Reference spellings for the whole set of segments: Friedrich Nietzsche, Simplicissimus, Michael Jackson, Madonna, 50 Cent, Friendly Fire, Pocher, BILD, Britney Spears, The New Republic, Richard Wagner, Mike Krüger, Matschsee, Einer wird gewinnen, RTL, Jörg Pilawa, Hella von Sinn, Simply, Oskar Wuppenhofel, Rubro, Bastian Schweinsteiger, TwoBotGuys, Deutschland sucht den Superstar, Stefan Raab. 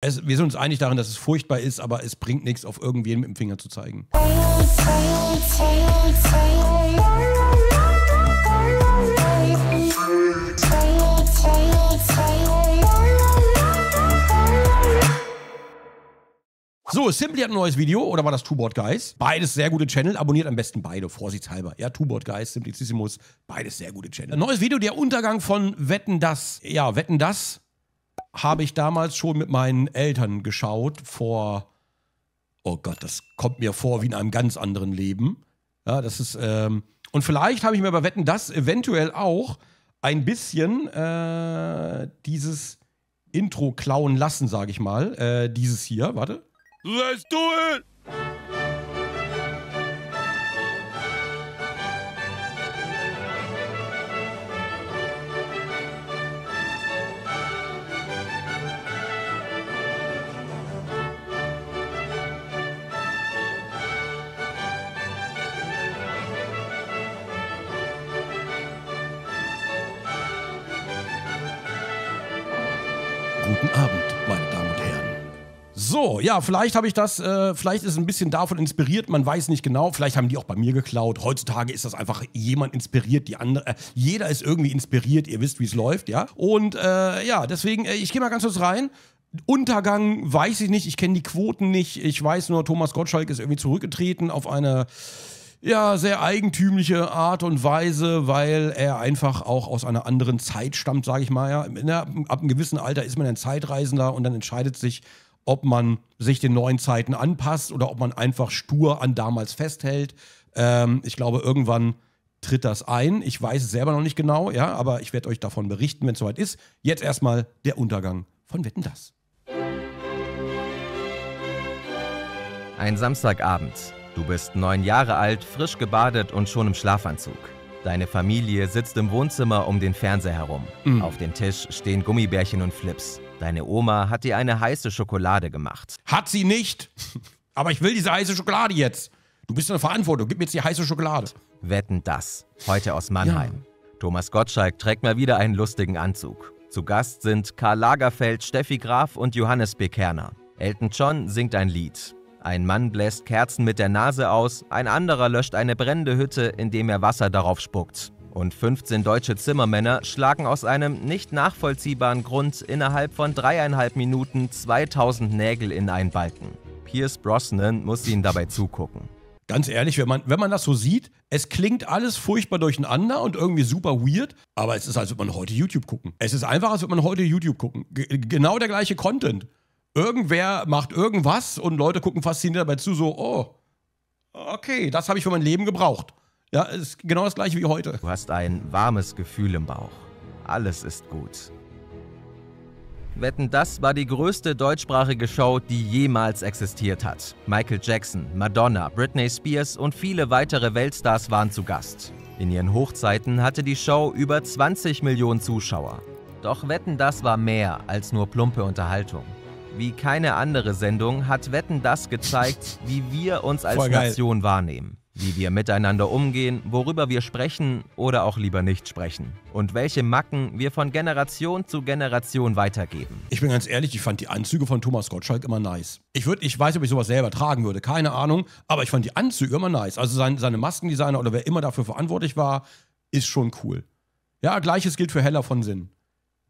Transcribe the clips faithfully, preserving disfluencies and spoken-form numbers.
Es, wir sind uns einig darin, dass es furchtbar ist, aber es bringt nichts, auf irgendwen mit dem Finger zu zeigen. So, Simply hat ein neues Video, oder war das TwoBotGuys? Beides sehr gute Channel, abonniert am besten beide, vorsichtshalber. Ja, TwoBotGuys, Simplicissimus, beides sehr gute Channel. Ein neues Video, der Untergang von Wetten, dass. Ja, Wetten, dass habe ich damals schon mit meinen Eltern geschaut vor, oh Gott, das kommt mir vor wie in einem ganz anderen Leben. Ja, das ist, ähm, und vielleicht habe ich mir bei Wetten, dass eventuell auch ein bisschen äh, dieses Intro klauen lassen, sage ich mal. Äh, dieses hier, warte. Let's do it! Guten Abend, meine Damen und Herren. So, ja, vielleicht habe ich das, äh, vielleicht ist ein bisschen davon inspiriert, man weiß nicht genau, vielleicht haben die auch bei mir geklaut. Heutzutage ist das einfach, jemand inspiriert die andere, äh, jeder ist irgendwie inspiriert, ihr wisst, wie es läuft, ja. Und äh, ja, deswegen, äh, ich gehe mal ganz kurz rein. Untergang weiß ich nicht, ich kenne die Quoten nicht, ich weiß nur, Thomas Gottschalk ist irgendwie zurückgetreten auf eine, ja, sehr eigentümliche Art und Weise, weil er einfach auch aus einer anderen Zeit stammt, sage ich mal, ja. Na, ab einem gewissen Alter ist man ein Zeitreisender und dann entscheidet sich, ob man sich den neuen Zeiten anpasst oder ob man einfach stur an damals festhält. Ähm, ich glaube, irgendwann tritt das ein. Ich weiß es selber noch nicht genau, ja, aber ich werde euch davon berichten, wenn es soweit ist. Jetzt erstmal der Untergang von Wetten, dass. Ein Samstagabend. Du bist neun Jahre alt, frisch gebadet und schon im Schlafanzug. Deine Familie sitzt im Wohnzimmer um den Fernseher herum. Mhm. Auf dem Tisch stehen Gummibärchen und Flips. Deine Oma hat dir eine heiße Schokolade gemacht. Hat sie nicht! Aber ich will diese heiße Schokolade jetzt. Du bist in der Verantwortung, gib mir jetzt die heiße Schokolade. Wetten, dass. Heute aus Mannheim. Ja. Thomas Gottschalk trägt mal wieder einen lustigen Anzug. Zu Gast sind Karl Lagerfeld, Steffi Graf und Johannes B. Kerner. Elton John singt ein Lied. Ein Mann bläst Kerzen mit der Nase aus, ein anderer löscht eine brennende Hütte, indem er Wasser darauf spuckt. Und fünfzehn deutsche Zimmermänner schlagen aus einem nicht nachvollziehbaren Grund innerhalb von dreieinhalb Minuten zweitausend Nägel in einen Balken. Pierce Brosnan muss ihnen dabei zugucken. Ganz ehrlich, wenn man, wenn man das so sieht, es klingt alles furchtbar durcheinander und irgendwie super weird, aber es ist, als würde man heute YouTube gucken. Es ist einfach, als würde man heute YouTube gucken. G- genau der gleiche Content. Irgendwer macht irgendwas und Leute gucken fasziniert dabei zu, so, oh, okay, das habe ich für mein Leben gebraucht. Ja, ist genau das gleiche wie heute. Du hast ein warmes Gefühl im Bauch. Alles ist gut. Wetten, das war die größte deutschsprachige Show, die jemals existiert hat. Michael Jackson, Madonna, Britney Spears und viele weitere Weltstars waren zu Gast. In ihren Hochzeiten hatte die Show über zwanzig Millionen Zuschauer. Doch Wetten, das war mehr als nur plumpe Unterhaltung. Wie keine andere Sendung hat Wetten, dass gezeigt, wie wir uns als Nation wahrnehmen, wie wir miteinander umgehen, worüber wir sprechen oder auch lieber nicht sprechen und welche Macken wir von Generation zu Generation weitergeben. Ich bin ganz ehrlich, ich fand die Anzüge von Thomas Gottschalk immer nice. Ich, würd, ich weiß nicht, ob ich sowas selber tragen würde, keine Ahnung, aber ich fand die Anzüge immer nice. Also sein, seine Maskendesigner oder wer immer dafür verantwortlich war, ist schon cool. Ja, gleiches gilt für Hella von Sinn.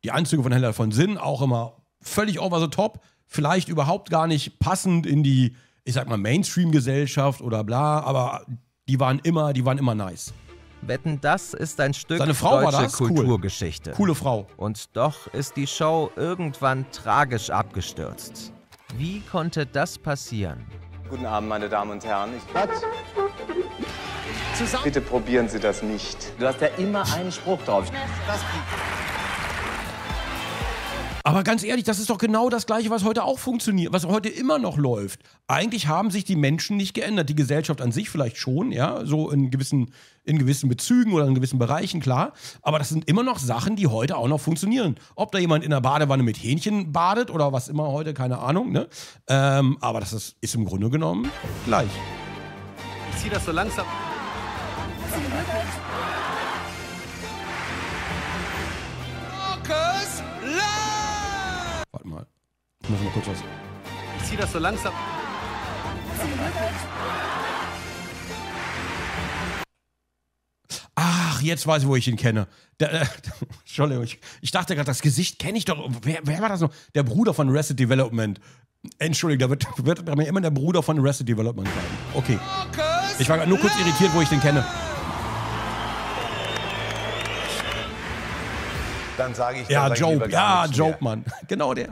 Die Anzüge von Hella von Sinn auch immer völlig over the top. Vielleicht überhaupt gar nicht passend in die, ich sag mal, Mainstream-Gesellschaft oder bla, aber die waren immer, die waren immer nice. Wetten, das ist ein Stück Seine Frau deutsche war das? Kulturgeschichte. Cool. Coole Frau. Und doch ist die Show irgendwann tragisch abgestürzt. Wie konnte das passieren? Guten Abend, meine Damen und Herren. Ich Was? Zusammen. Bitte probieren Sie das nicht. Du hast ja immer einen Spruch drauf. Das Aber ganz ehrlich, das ist doch genau das Gleiche, was heute auch funktioniert, was heute immer noch läuft. Eigentlich haben sich die Menschen nicht geändert. Die Gesellschaft an sich vielleicht schon, ja, so in gewissen, in gewissen Bezügen oder in gewissen Bereichen, klar. Aber das sind immer noch Sachen, die heute auch noch funktionieren. Ob da jemand in der Badewanne mit Hähnchen badet oder was immer heute, keine Ahnung, ne? Ähm, aber das ist, ist im Grunde genommen gleich. Ich ziehe das so langsam. Markus Lanz! Warte mal. Ich mach mal kurz was. Ich zieh das so langsam. Ach, jetzt weiß ich, wo ich ihn kenne. Der, äh, Entschuldigung, ich, ich dachte gerade, das Gesicht kenne ich doch. Wer, wer war das noch? Der Bruder von Arrested Development. Entschuldigung, da wird, wird mir immer der Bruder von Arrested Development sein. Okay. Ich war nur kurz irritiert, wo ich den kenne. Dann sage ich... Ja, Job, ja, Job, Mann. Genau der.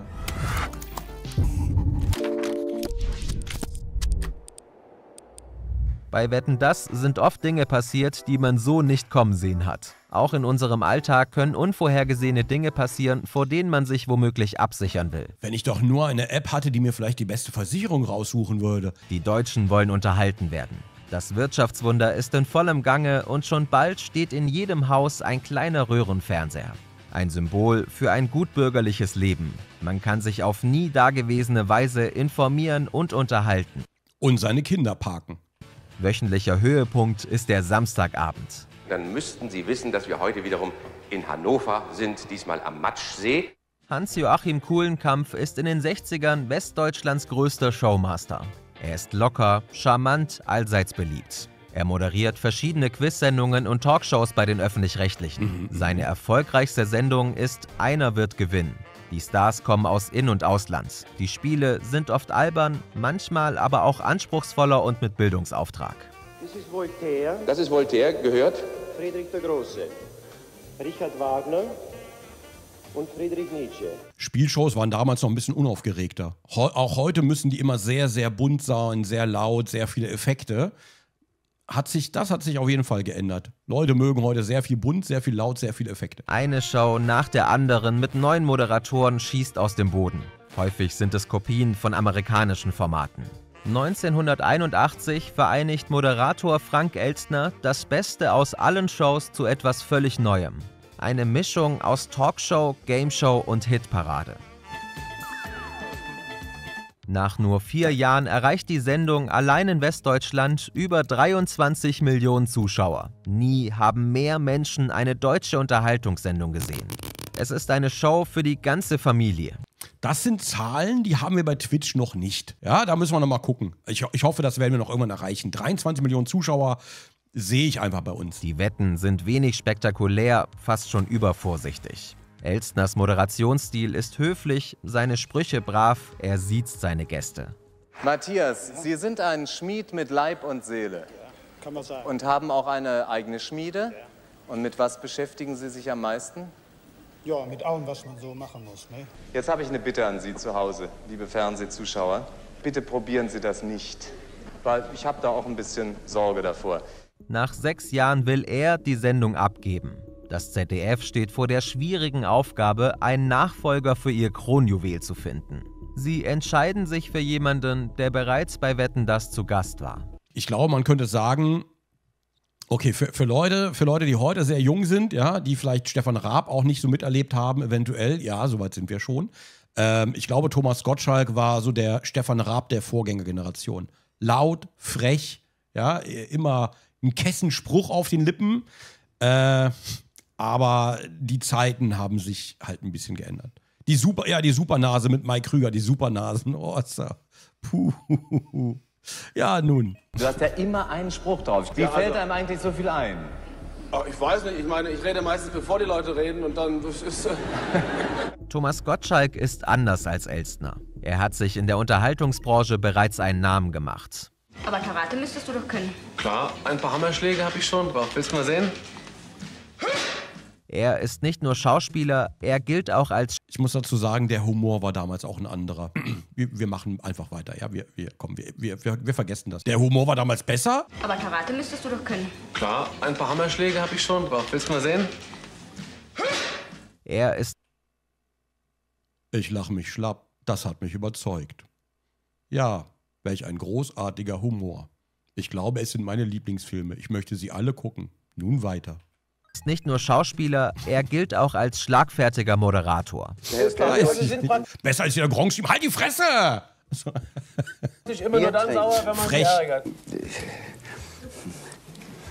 Bei Wetten, dass sind oft Dinge passiert, die man so nicht kommen sehen hat. Auch in unserem Alltag können unvorhergesehene Dinge passieren, vor denen man sich womöglich absichern will. Wenn ich doch nur eine App hatte, die mir vielleicht die beste Versicherung raussuchen würde. Die Deutschen wollen unterhalten werden. Das Wirtschaftswunder ist in vollem Gange und schon bald steht in jedem Haus ein kleiner Röhrenfernseher. Ein Symbol für ein gutbürgerliches Leben. Man kann sich auf nie dagewesene Weise informieren und unterhalten. Und seine Kinder parken. Wöchentlicher Höhepunkt ist der Samstagabend. Dann müssten Sie wissen, dass wir heute wiederum in Hannover sind, diesmal am Matschsee. Hans-Joachim Kuhlenkampf ist in den sechzigern Westdeutschlands größter Showmaster. Er ist locker, charmant, allseits beliebt. Er moderiert verschiedene Quiz-Sendungen und Talkshows bei den Öffentlich-Rechtlichen. Seine erfolgreichste Sendung ist Einer wird gewinnen. Die Stars kommen aus In- und Ausland. Die Spiele sind oft albern, manchmal aber auch anspruchsvoller und mit Bildungsauftrag. Das ist Voltaire. Das ist Voltaire, gehört? Friedrich der Große, Richard Wagner und Friedrich Nietzsche. Spielshows waren damals noch ein bisschen unaufgeregter. Auch heute müssen die immer sehr, sehr bunt sein, sehr laut, sehr viele Effekte. Hat sich, das hat sich auf jeden Fall geändert. Leute mögen heute sehr viel bunt, sehr viel laut, sehr viele Effekte. Eine Show nach der anderen mit neuen Moderatoren schießt aus dem Boden. Häufig sind es Kopien von amerikanischen Formaten. neunzehnhunderteinundachtzig vereinigt Moderator Frank Elstner das Beste aus allen Shows zu etwas völlig Neuem. Eine Mischung aus Talkshow, Gameshow und Hitparade. Nach nur vier Jahren erreicht die Sendung allein in Westdeutschland über dreiundzwanzig Millionen Zuschauer. Nie haben mehr Menschen eine deutsche Unterhaltungssendung gesehen. Es ist eine Show für die ganze Familie. Das sind Zahlen, die haben wir bei Twitch noch nicht. Ja, da müssen wir noch mal gucken. Ich, ich hoffe, das werden wir noch irgendwann erreichen. dreiundzwanzig Millionen Zuschauer sehe ich einfach bei uns. Die Wetten sind wenig spektakulär, fast schon übervorsichtig. Elstners Moderationsstil ist höflich, seine Sprüche brav, er siezt seine Gäste. Matthias, Sie sind ein Schmied mit Leib und Seele. Ja, kann man sagen. Und haben auch eine eigene Schmiede. Ja. Und mit was beschäftigen Sie sich am meisten? Ja, mit allem, was man so machen muss. Ne? Jetzt habe ich eine Bitte an Sie zu Hause, liebe Fernsehzuschauer. Bitte probieren Sie das nicht, weil ich habe da auch ein bisschen Sorge davor. Nach sechs Jahren will er die Sendung abgeben. Das Z D F steht vor der schwierigen Aufgabe, einen Nachfolger für ihr Kronjuwel zu finden. Sie entscheiden sich für jemanden, der bereits bei Wetten, dass zu Gast war. Ich glaube, man könnte sagen, okay, für, für, Leute, für Leute, die heute sehr jung sind, ja, die vielleicht Stefan Raab auch nicht so miterlebt haben, eventuell, ja, soweit sind wir schon. Ähm, ich glaube, Thomas Gottschalk war so der Stefan Raab der Vorgängergeneration. Laut, frech, ja, immer ein Kessenspruch auf den Lippen. Äh... Aber die Zeiten haben sich halt ein bisschen geändert. Die Super, ja, die Supernase mit Mike Krüger, die Supernasen. Oh, puh. Ja, nun. Du hast ja immer einen Spruch drauf. Wie ja, fällt also einem eigentlich so viel ein? Oh, ich weiß nicht, ich meine, ich rede meistens, bevor die Leute reden und dann... Ist, äh Thomas Gottschalk ist anders als Elstner. Er hat sich in der Unterhaltungsbranche bereits einen Namen gemacht. Aber Karate müsstest du doch können. Klar, ein paar Hammerschläge habe ich schon drauf. Willst du mal sehen? Er ist nicht nur Schauspieler, er gilt auch als... Ich muss dazu sagen, der Humor war damals auch ein anderer. Wir, wir machen einfach weiter, ja, wir, wir, komm, wir, wir, wir, wir vergessen das. Der Humor war damals besser. Aber Karate müsstest du doch können. Klar, ein paar Hammerschläge habe ich schon drauf. Willst du mal sehen? Er ist... Ich lache mich schlapp, das hat mich überzeugt. Ja, welch ein großartiger Humor. Ich glaube, es sind meine Lieblingsfilme. Ich möchte sie alle gucken. Nun weiter. Ist nicht nur Schauspieler, er gilt auch als schlagfertiger Moderator. Besser als der Gronkh. Halt die Fresse! Ich immer nur dann sauer, wenn man sich ärgert.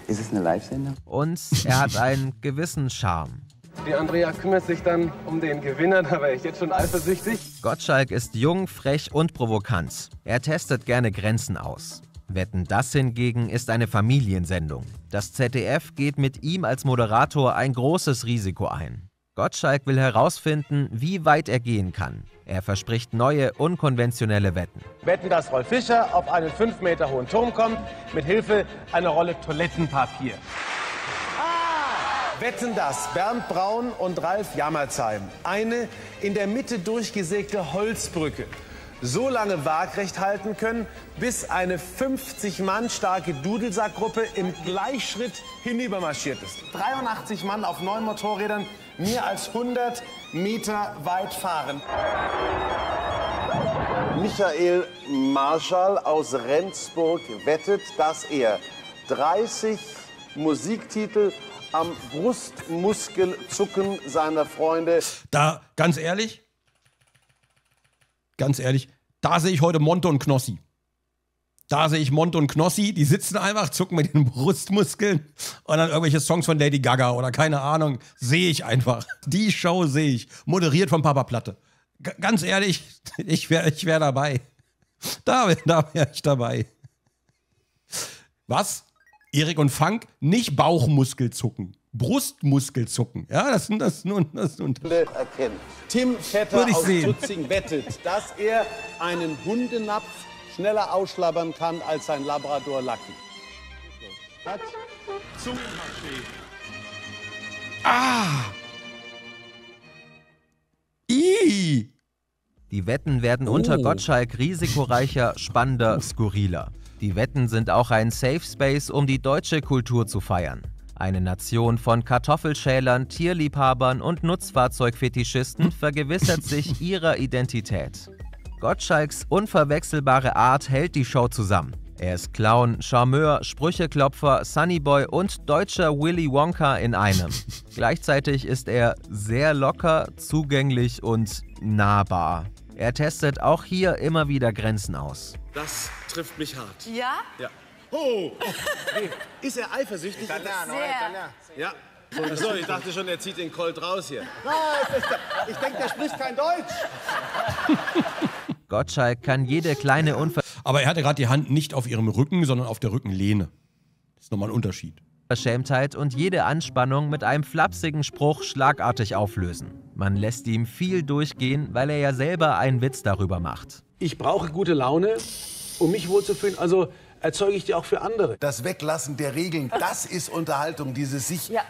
Ist es eine Live-Sendung? Und er hat einen gewissen Charme. Die Andrea kümmert sich dann um den Gewinner, da wäre ich jetzt schon eifersüchtig. Gottschalk ist jung, frech und provokant. Er testet gerne Grenzen aus. Wetten, dass hingegen ist eine Familiensendung. Das Z D F geht mit ihm als Moderator ein großes Risiko ein. Gottschalk will herausfinden, wie weit er gehen kann. Er verspricht neue, unkonventionelle Wetten. Wetten, dass Rolf Fischer auf einen fünf Meter hohen Turm kommt, mit Hilfe einer Rolle Toilettenpapier. Ah! Wetten, dass Bernd Braun und Ralf Jammerzheim eine in der Mitte durchgesägte Holzbrücke so lange waagrecht halten können, bis eine fünfzig Mann starke Dudelsackgruppe im Gleichschritt hinübermarschiert ist. dreiundachtzig Mann auf neun Motorrädern. Mehr als hundert Meter weit fahren. Michael Marschall aus Rendsburg wettet, dass er dreißig Musiktitel am Brustmuskelzucken seiner Freunde... Da, ganz ehrlich, ganz ehrlich, da sehe ich heute Monte und Knossi. Da sehe ich Monte und Knossi, die sitzen einfach, zucken mit den Brustmuskeln und dann irgendwelche Songs von Lady Gaga oder keine Ahnung, sehe ich einfach. Die Show sehe ich, moderiert von Papa Platte. G ganz ehrlich, ich wäre ich wär dabei. Da wäre da wär ich dabei. Was? Erik und Funk, nicht Bauchmuskelzucken, Brustmuskelzucken. Ja, das sind das nun. Das nun. Erkennen. Tim Vetter aus Tutzing wettet, dass er einen Hundenapf schneller ausschlabbern kann als sein Labrador Lucky. Hat zum Ah! Ii. Die Wetten werden oh. unter Gottschalk risikoreicher, spannender, skurriler. Die Wetten sind auch ein Safe Space, um die deutsche Kultur zu feiern. Eine Nation von Kartoffelschälern, Tierliebhabern und Nutzfahrzeugfetischisten vergewissert sich ihrer Identität. Gottschalks unverwechselbare Art hält die Show zusammen. Er ist Clown, Charmeur, Sprücheklopfer, Sunnyboy und deutscher Willy Wonka in einem. Gleichzeitig ist er sehr locker, zugänglich und nahbar. Er testet auch hier immer wieder Grenzen aus. Das trifft mich hart. Ja? Ja. Oh! oh. Hey, ist er eifersüchtig? Sehr. Ja. Achso, ich dachte schon, er zieht den Colt raus hier. Ich denke, der spricht kein Deutsch. Gottschalk kann jede kleine Unver... Aber er hatte gerade die Hand nicht auf ihrem Rücken, sondern auf der Rückenlehne. Das ist nochmal ein Unterschied. Verschämtheit und jede Anspannung mit einem flapsigen Spruch schlagartig auflösen. Man lässt ihm viel durchgehen, weil er ja selber einen Witz darüber macht. Ich brauche gute Laune, um mich wohlzufühlen, also erzeuge ich die auch für andere. Das Weglassen der Regeln, das ist Unterhaltung, dieses sich... Ja.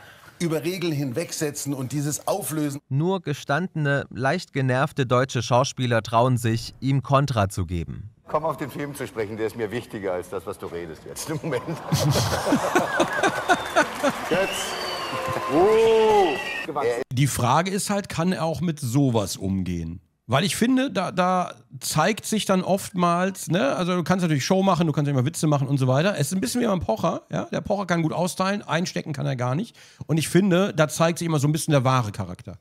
über Regeln hinwegsetzen und dieses Auflösen. Nur gestandene, leicht genervte deutsche Schauspieler trauen sich, ihm Kontra zu geben. Komm auf den Film zu sprechen, der ist mir wichtiger als das, was du redest jetzt im Moment. Jetzt. Oh. Die Frage ist halt, kann er auch mit sowas umgehen? Weil ich finde, da, da zeigt sich dann oftmals, ne, also du kannst natürlich Show machen, du kannst immer Witze machen und so weiter. Es ist ein bisschen wie beim Pocher, ja, der Pocher kann gut austeilen, einstecken kann er gar nicht. Und ich finde, da zeigt sich immer so ein bisschen der wahre Charakter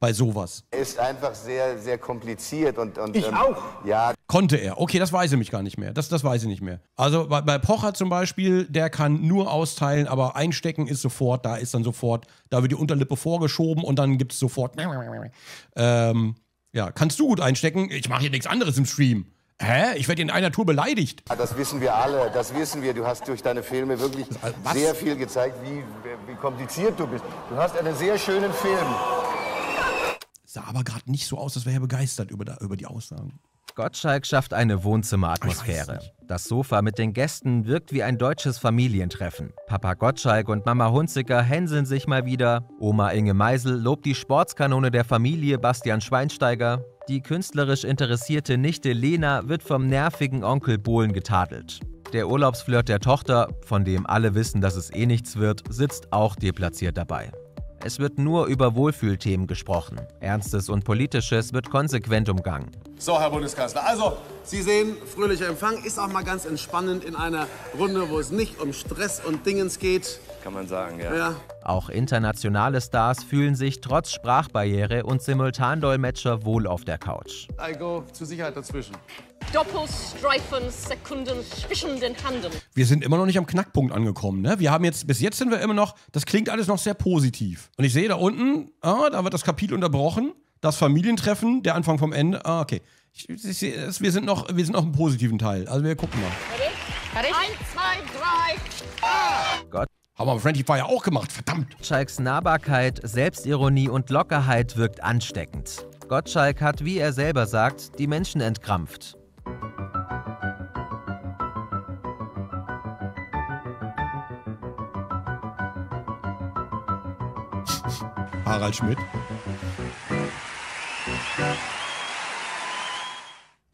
bei sowas. Er ist einfach sehr, sehr kompliziert und... und ich ähm, auch! Ja. Konnte er, okay, das weiß ich mich gar nicht mehr, das, das weiß ich nicht mehr. Also bei, bei Pocher zum Beispiel, der kann nur austeilen, aber einstecken ist sofort, da ist dann sofort, da wird die Unterlippe vorgeschoben und dann gibt es sofort... Ähm, Ja, kannst du gut einstecken? Ich mache hier nichts anderes im Stream. Hä? Ich werde in einer Tour beleidigt. Das wissen wir alle, das wissen wir. Du hast durch deine Filme wirklich Was? sehr viel gezeigt, wie, wie kompliziert du bist. Du hast einen sehr schönen Film. Sah aber gerade nicht so aus, als wäre er begeistert über, da, über die Aussagen. Gottschalk schafft eine Wohnzimmeratmosphäre. Das Sofa mit den Gästen wirkt wie ein deutsches Familientreffen. Papa Gottschalk und Mama Hunziker hänseln sich mal wieder. Oma Inge Meisel lobt die Sportskanone der Familie Bastian Schweinsteiger. Die künstlerisch interessierte Nichte Lena wird vom nervigen Onkel Bohlen getadelt. Der Urlaubsflirt der Tochter, von dem alle wissen, dass es eh nichts wird, sitzt auch deplatziert dabei. Es wird nur über Wohlfühlthemen gesprochen. Ernstes und Politisches wird konsequent umgangen. So, Herr Bundeskanzler, also, Sie sehen, fröhlicher Empfang ist auch mal ganz entspannend in einer Runde, wo es nicht um Stress und Dingens geht. Kann man sagen, ja. ja. Auch internationale Stars fühlen sich trotz Sprachbarriere und Simultandolmetscher wohl auf der Couch. I go zur Sicherheit dazwischen. Doppelstreifen, Sekunden zwischen den Handen. Wir sind immer noch nicht am Knackpunkt angekommen, ne? Wir haben jetzt, bis jetzt sind wir immer noch, das klingt alles noch sehr positiv. Und ich sehe da unten, ah, da wird das Kapitel unterbrochen, das Familientreffen, der Anfang vom Ende, ah, okay. Ich, ich sehe es, wir sind noch, wir sind noch im positiven Teil, also wir gucken mal. Ready? Ready? Eins, zwei, drei, ah! Gott. Haben wir Friendly Fire auch gemacht, verdammt! Gottschalks Nahbarkeit, Selbstironie und Lockerheit wirkt ansteckend. Gottschalk hat, wie er selber sagt, die Menschen entkrampft. Harald Schmidt.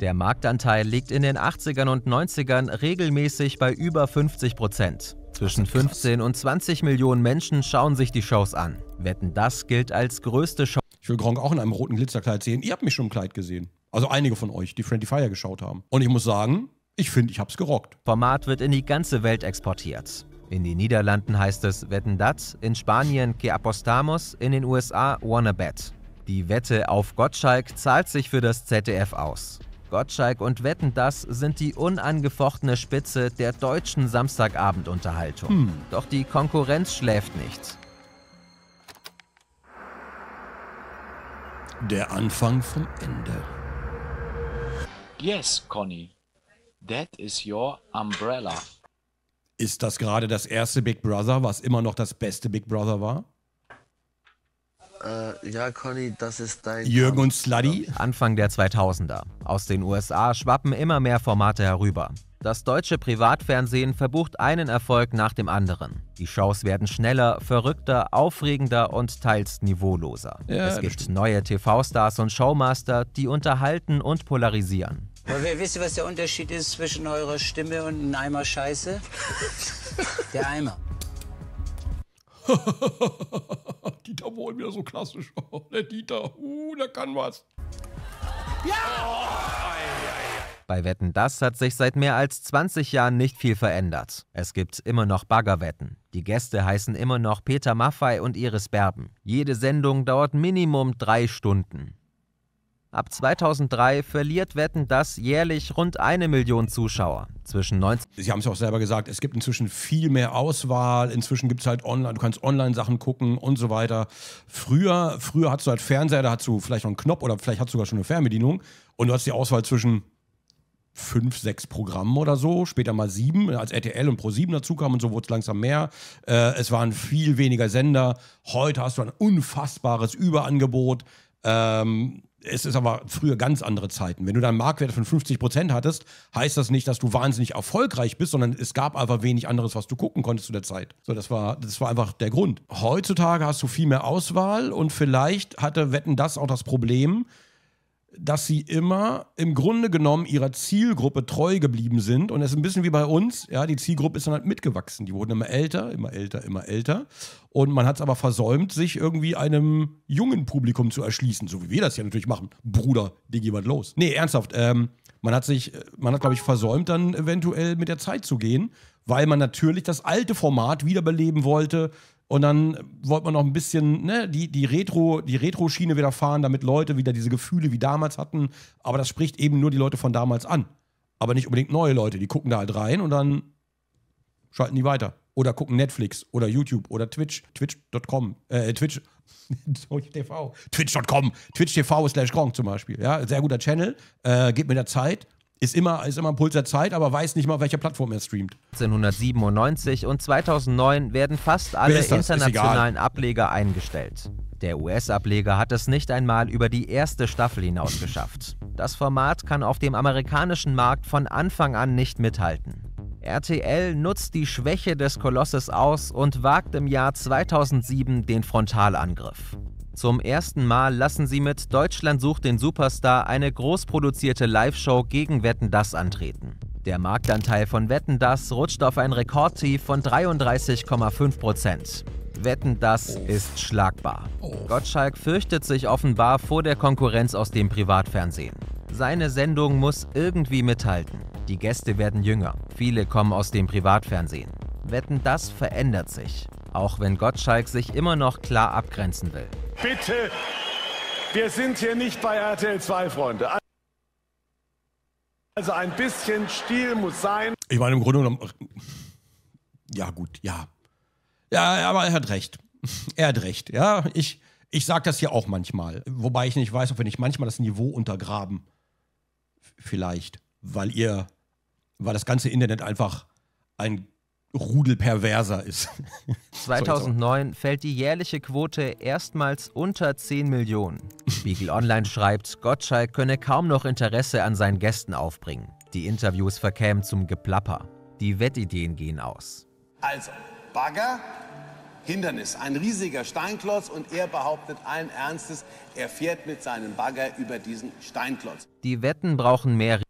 Der Marktanteil liegt in den achtzigern und neunzigern regelmäßig bei über fünfzig Prozent. Zwischen fünfzehn und zwanzig Millionen Menschen schauen sich die Shows an. Wetten, dass gilt als größte Show. Ich will Gronkh auch in einem roten Glitzerkleid sehen. Ihr habt mich schon im Kleid gesehen. Also einige von euch, die Friendly Fire geschaut haben. Und ich muss sagen, ich finde, ich hab's gerockt. Format wird in die ganze Welt exportiert. In den Niederlanden heißt es Wetten, dass, in Spanien que apostamos, in den U S A wanna bet. Die Wette auf Gottschalk zahlt sich für das Z D F aus. Gottschalk und Wetten, dass sind die unangefochtene Spitze der deutschen Samstagabendunterhaltung. Hm. Doch die Konkurrenz schläft nicht. Der Anfang vom Ende. Yes, Conny. That is your umbrella. Ist das gerade das erste Big Brother, was immer noch das beste Big Brother war? Uh, ja, Conny, das ist dein... Jürgen und Sluddy? Anfang der zweitausender. Aus den U S A schwappen immer mehr Formate herüber. Das deutsche Privatfernsehen verbucht einen Erfolg nach dem anderen. Die Shows werden schneller, verrückter, aufregender und teils niveauloser. Ja, es gibt bestimmt neue T V-Stars und Showmaster, die unterhalten und polarisieren. Wollen wir wissen, was der Unterschied ist zwischen eurer Stimme und einem Eimer Scheiße? Der Eimer. Dieter Bohlen wieder so klassisch. Oh, der Dieter, uh, der kann was. Ja! Bei Wetten, dass hat sich seit mehr als zwanzig Jahren nicht viel verändert. Es gibt immer noch Baggerwetten. Die Gäste heißen immer noch Peter Maffay und Iris Berben. Jede Sendung dauert Minimum drei Stunden. Ab zweitausenddrei verliert Wetten, dass jährlich rund eine Million Zuschauer. Zwischen neunzehn Sie haben es auch selber gesagt, es gibt inzwischen viel mehr Auswahl. Inzwischen gibt es halt online, du kannst online Sachen gucken und so weiter. Früher, früher hattest du halt Fernseher, da hattest du vielleicht noch einen Knopf oder vielleicht hattest du sogar schon eine Fernbedienung. Und du hast die Auswahl zwischen fünf, sechs Programmen oder so, später mal sieben, als R T L und Pro sieben dazu kamen und so wurde es langsam mehr. Äh, es waren viel weniger Sender. Heute hast du ein unfassbares Überangebot. Ähm... Es ist aber früher ganz andere Zeiten. Wenn du deinen Marktwert von fünfzig Prozent hattest, heißt das nicht, dass du wahnsinnig erfolgreich bist, sondern es gab einfach wenig anderes, was du gucken konntest zu der Zeit. So, das war, das war einfach der Grund. Heutzutage hast du viel mehr Auswahl und vielleicht hatte Wetten, dass auch das Problem, dass sie immer im Grunde genommen ihrer Zielgruppe treu geblieben sind. Und das ist ein bisschen wie bei uns. Ja, die Zielgruppe ist dann halt mitgewachsen. Die wurden immer älter, immer älter, immer älter. Und man hat es aber versäumt, sich irgendwie einem jungen Publikum zu erschließen. So wie wir das ja natürlich machen. Bruder, dir geht was los. Nee, ernsthaft. Ähm, man hat sich, man hat, glaube ich, versäumt, dann eventuell mit der Zeit zu gehen, weil man natürlich das alte Format wiederbeleben wollte. Und dann wollte man noch ein bisschen, ne, die, die Retro, die Retro-Schiene wieder fahren, damit Leute wieder diese Gefühle wie damals hatten. Aber das spricht eben nur die Leute von damals an. Aber nicht unbedingt neue Leute. Die gucken da halt rein und dann schalten die weiter. Oder gucken Netflix oder YouTube oder Twitch. Twitch Punkt com. Äh, Twitch. Twitch Punkt T V. Twitch Punkt com. Twitch Punkt T V slash Gronkh zum Beispiel. Ja, sehr guter Channel. Äh, geht mit der Zeit. Ist immer, ist immer ein Puls der Zeit, aber weiß nicht mal, auf welcher Plattform er streamt. neunzehnhundertsiebenundneunzig und zweitausendneun werden fast alle internationalen Ableger eingestellt. Der U S-Ableger hat es nicht einmal über die erste Staffel hinaus geschafft. Das Format kann auf dem amerikanischen Markt von Anfang an nicht mithalten. R T L nutzt die Schwäche des Kolosses aus und wagt im Jahr zweitausendsieben den Frontalangriff. Zum ersten Mal lassen sie mit Deutschland sucht den Superstar eine großproduzierte Live-Show gegen Wetten, dass antreten. Der Marktanteil von Wetten, dass rutscht auf ein Rekordtief von dreiunddreißig Komma fünf Prozent. Wetten, dass ist schlagbar. Gottschalk fürchtet sich offenbar vor der Konkurrenz aus dem Privatfernsehen. Seine Sendung muss irgendwie mithalten. Die Gäste werden jünger. Viele kommen aus dem Privatfernsehen. Wetten, dass verändert sich. Auch wenn Gottschalk sich immer noch klar abgrenzen will. Bitte, wir sind hier nicht bei R T L zwei, Freunde. Also ein bisschen Stil muss sein. Ich meine, im Grunde genommen... Ja, gut, ja. Ja, aber er hat recht. Er hat recht, ja. Ich, ich sage das hier auch manchmal. Wobei ich nicht weiß, ob wir nicht manchmal das Niveau untergraben. Vielleicht. Weil ihr... Weil das ganze Internet einfach ein... Rudelperverser ist. zweitausendneun fällt die jährliche Quote erstmals unter zehn Millionen. Spiegel Online schreibt, Gottschalk könne kaum noch Interesse an seinen Gästen aufbringen. Die Interviews verkämen zum Geplapper. Die Wettideen gehen aus. Also, Bagger, Hindernis, ein riesiger Steinklotz und er behauptet allen Ernstes, er fährt mit seinem Bagger über diesen Steinklotz. Die Wetten brauchen mehr...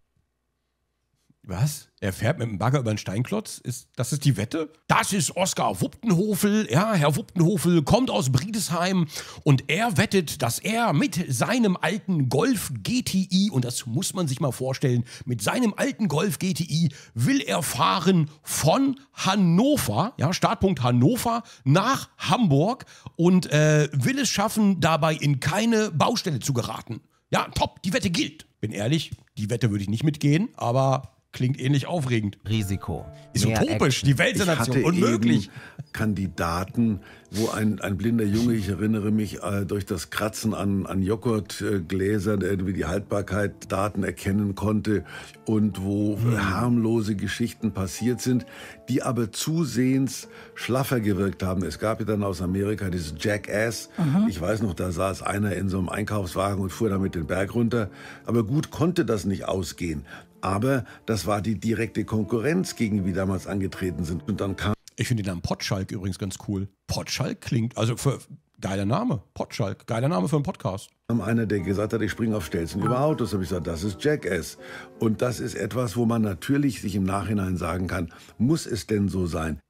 Was? Er fährt mit dem Bagger über einen Steinklotz? Ist, das ist die Wette? Das ist Oskar Wuppenhofel. Ja, Herr Wuppenhofel kommt aus Briedesheim und er wettet, dass er mit seinem alten Golf G T I, und das muss man sich mal vorstellen, mit seinem alten Golf G T I will er fahren von Hannover, ja, Startpunkt Hannover, nach Hamburg und äh, will es schaffen, dabei in keine Baustelle zu geraten. Ja, top, die Wette gilt. Bin ehrlich, die Wette würde ich nicht mitgehen, aber... Klingt ähnlich aufregend. Risiko. Ist utopisch, die Weltsensation, unmöglich. Kandidaten, wo ein, ein blinder Junge, ich erinnere mich, äh, durch das Kratzen an, an Joghurtgläsern äh, irgendwie die Haltbarkeit Daten erkennen konnte und wo mhm. harmlose Geschichten passiert sind, die aber zusehends schlaffer gewirkt haben. Es gab ja dann aus Amerika dieses Jackass. Mhm. Ich weiß noch, da saß einer in so einem Einkaufswagen und fuhr damit den Berg runter. Aber gut konnte das nicht ausgehen. Aber das war die direkte Konkurrenz, gegen die damals angetreten sind. Und dann kam. Ich finde den Namen Pottschalk übrigens ganz cool. Pottschalk klingt, also für, geiler Name. Pottschalk, geiler Name für einen Podcast. Einer, der gesagt hat, ich springe auf Stelzen über Autos, habe ich gesagt, das ist Jackass. Und das ist etwas, wo man natürlich sich im Nachhinein sagen kann, muss es denn so sein?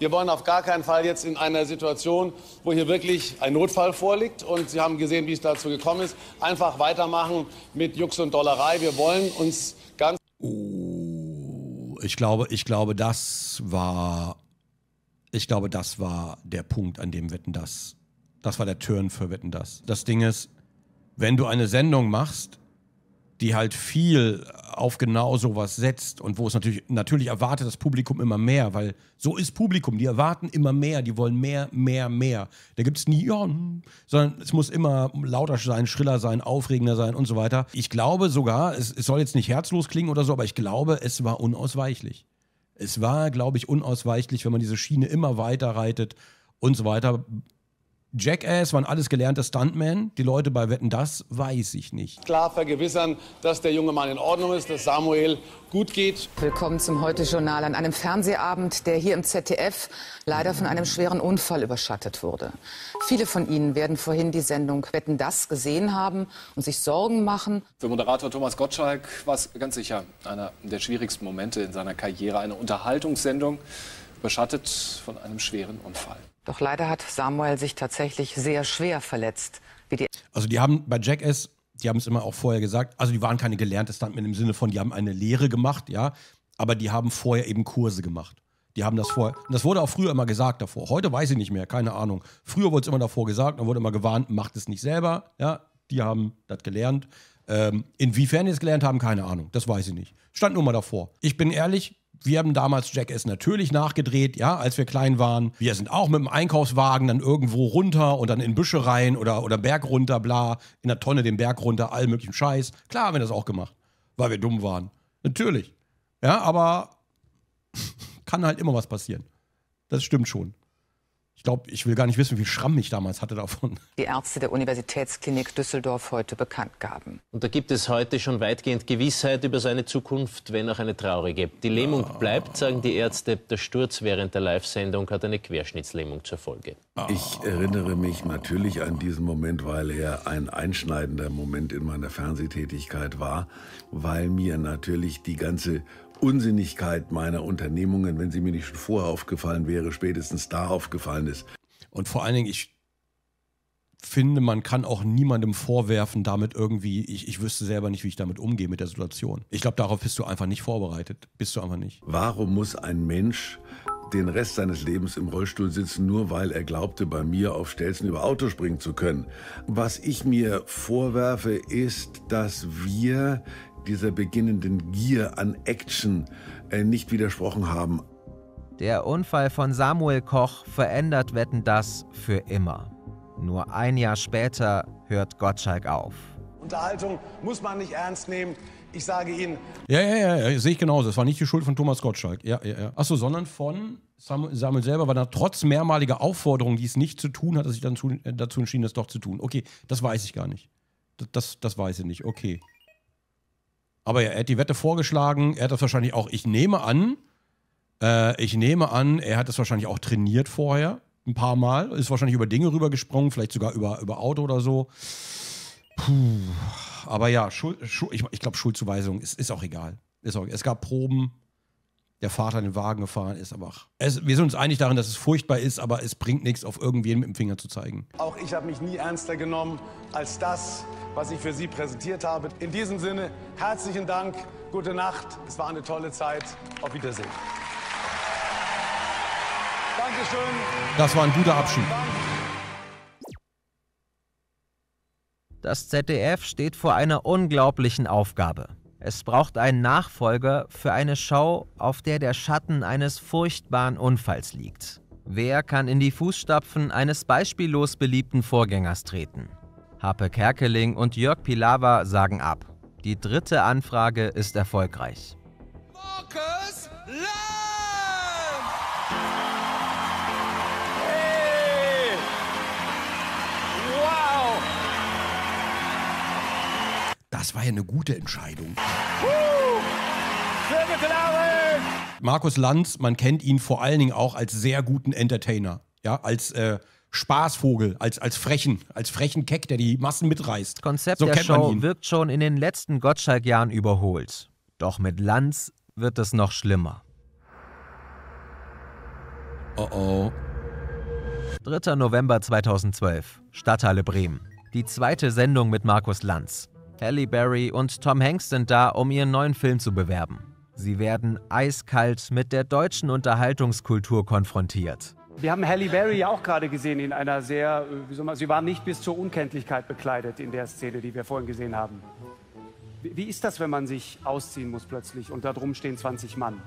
Wir wollen auf gar keinen Fall jetzt in einer Situation, wo hier wirklich ein Notfall vorliegt. Und Sie haben gesehen, wie es dazu gekommen ist. Einfach weitermachen mit Jux und Dollerei. Wir wollen uns ganz... Oh, ich glaube, ich glaube, das war... Ich glaube, das war der Punkt, an dem Wetten, dass... Das war der Turn für Wetten, dass. Das Ding ist, wenn du eine Sendung machst, die halt viel auf genau sowas setzt und wo es natürlich, natürlich erwartet das Publikum immer mehr, weil so ist Publikum, die erwarten immer mehr, die wollen mehr, mehr, mehr. Da gibt es nie, ja, sondern es muss immer lauter sein, schriller sein, aufregender sein und so weiter. Ich glaube sogar, es, es soll jetzt nicht herzlos klingen oder so, aber ich glaube, es war unausweichlich. Es war, glaube ich, unausweichlich, wenn man diese Schiene immer weiter reitet und so weiter. Jackass waren alles gelernte Stuntmen. Die Leute bei Wetten, das weiß ich nicht. Klar vergewissern, dass der junge Mann in Ordnung ist, dass Samuel gut geht. Willkommen zum Heute-Journal an einem Fernsehabend, der hier im Z D F leider von einem schweren Unfall überschattet wurde. Viele von Ihnen werden vorhin die Sendung Wetten, dass gesehen haben und sich Sorgen machen. Für Moderator Thomas Gottschalk war es ganz sicher einer der schwierigsten Momente in seiner Karriere. Eine Unterhaltungssendung überschattet von einem schweren Unfall. Doch leider hat Samuel sich tatsächlich sehr schwer verletzt. Wie die also die haben bei Jackass, die haben es immer auch vorher gesagt, also die waren keine gelernte Stuntmen im Sinne von, die haben eine Lehre gemacht, ja, aber die haben vorher eben Kurse gemacht. Die haben das vorher, und das wurde auch früher immer gesagt davor. Heute weiß ich nicht mehr, keine Ahnung. Früher wurde es immer davor gesagt, dann wurde immer gewarnt, macht es nicht selber, ja, die haben das gelernt. Ähm, inwiefern die es gelernt haben, keine Ahnung, das weiß ich nicht. Stand nur mal davor. Ich bin ehrlich, wir haben damals Jackass natürlich nachgedreht, ja, als wir klein waren. Wir sind auch mit dem Einkaufswagen dann irgendwo runter und dann in Büsche rein oder, oder Berg runter, bla, in der Tonne den Berg runter, all möglichen Scheiß. Klar haben wir das auch gemacht, weil wir dumm waren. Natürlich. Ja, aber kann halt immer was passieren. Das stimmt schon. Ich glaube, ich will gar nicht wissen, wie Schramm ich damals hatte davon. Die Ärzte der Universitätsklinik Düsseldorf heute bekannt gaben. Und da gibt es heute schon weitgehend Gewissheit über seine Zukunft, wenn auch eine traurige. Die Lähmung ah. bleibt, sagen die Ärzte. Der Sturz während der Live-Sendung hat eine Querschnittslähmung zur Folge. Ich erinnere mich natürlich an diesen Moment, weil er ein einschneidender Moment in meiner Fernsehtätigkeit war, weil mir natürlich die ganze Unsinnigkeit meiner Unternehmungen, wenn sie mir nicht schon vorher aufgefallen wäre, spätestens da aufgefallen ist. Und vor allen Dingen, ich finde, man kann auch niemandem vorwerfen, damit irgendwie, ich, ich wüsste selber nicht, wie ich damit umgehe mit der Situation. Ich glaube, darauf bist du einfach nicht vorbereitet. Bist du einfach nicht. Warum muss ein Mensch den Rest seines Lebens im Rollstuhl sitzen, nur weil er glaubte, bei mir auf Stelzen über Autos springen zu können. Was ich mir vorwerfe, ist, dass wir dieser beginnenden Gier an Action äh, nicht widersprochen haben. Der Unfall von Samuel Koch verändert Wetten, dass für immer. Nur ein Jahr später hört Gottschalk auf. Unterhaltung muss man nicht ernst nehmen. Ich sage Ihnen... Ja, ja, ja, ja, sehe ich genauso. Das war nicht die Schuld von Thomas Gottschalk. Ja, ja, ja. Achso, sondern von Samuel, Samuel selber, weil er trotz mehrmaliger Aufforderungen, die es nicht zu tun hat, hat sich dann zu, äh, dazu entschieden, das doch zu tun. Okay, das weiß ich gar nicht. Das, das, das weiß ich nicht, okay. Aber ja, er hat die Wette vorgeschlagen. Er hat das wahrscheinlich auch... Ich nehme an, äh, ich nehme an, er hat das wahrscheinlich auch trainiert vorher. Ein paar Mal. Ist wahrscheinlich über Dinge rübergesprungen, vielleicht sogar über, über Auto oder so. Puh. Aber ja, Schuld, Schuld, ich, ich glaube, Schuldzuweisung ist, ist auch egal. Ist auch, es gab Proben, der Vater in den Wagen gefahren ist, aber es, wir sind uns einig darin, dass es furchtbar ist, aber es bringt nichts, auf irgendwen mit dem Finger zu zeigen. Auch ich habe mich nie ernster genommen als das, was ich für Sie präsentiert habe. In diesem Sinne, herzlichen Dank, gute Nacht, es war eine tolle Zeit, auf Wiedersehen. Dankeschön. Das war ein guter Abschied. Das Z D F steht vor einer unglaublichen Aufgabe. Es braucht einen Nachfolger für eine Show, auf der der Schatten eines furchtbaren Unfalls liegt. Wer kann in die Fußstapfen eines beispiellos beliebten Vorgängers treten? Happe Kerkeling und Jörg Pilawa sagen ab. Die dritte Anfrage ist erfolgreich. Markus Lanz! Hey! Wow! Das war ja eine gute Entscheidung. Markus Lanz, man kennt ihn vor allen Dingen auch als sehr guten Entertainer. Ja, als äh, Spaßvogel, als, als frechen, als frechen Keck, der die Massen mitreißt. Konzept der Show wirkt schon in den letzten Gottschalk-Jahren überholt. Doch mit Lanz wird es noch schlimmer. Oh oh. dritter November zweitausendzwölf, Stadthalle Bremen. Die zweite Sendung mit Markus Lanz. Halle Berry und Tom Hanks sind da, um ihren neuen Film zu bewerben. Sie werden eiskalt mit der deutschen Unterhaltungskultur konfrontiert. Wir haben Halle Berry ja auch gerade gesehen in einer sehr, wie soll man, sie war nicht bis zur Unkenntlichkeit bekleidet in der Szene, die wir vorhin gesehen haben. Wie, wie ist das, wenn man sich ausziehen muss plötzlich und da drum stehen zwanzig Mann?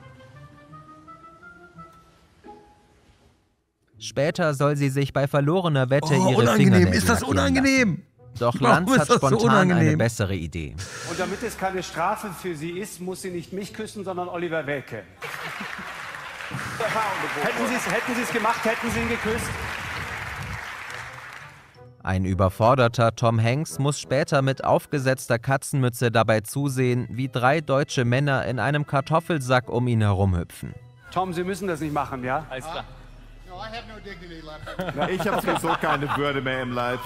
Später soll sie sich bei verlorener Wette oh, ihre Fingernägel ist das unangenehm? Doch Lanz hat spontan so eine bessere Idee. Und damit es keine Strafe für sie ist, muss sie nicht mich küssen, sondern Oliver Welke. Hätten sie es gemacht, hätten sie ihn geküsst. Ein überforderter Tom Hanks muss später mit aufgesetzter Katzenmütze dabei zusehen, wie drei deutsche Männer in einem Kartoffelsack um ihn herumhüpfen. Tom, Sie müssen das nicht machen, ja? Alles klar. No, I have no dignity left. Na, ich habe sowieso keine Würde mehr im Leib.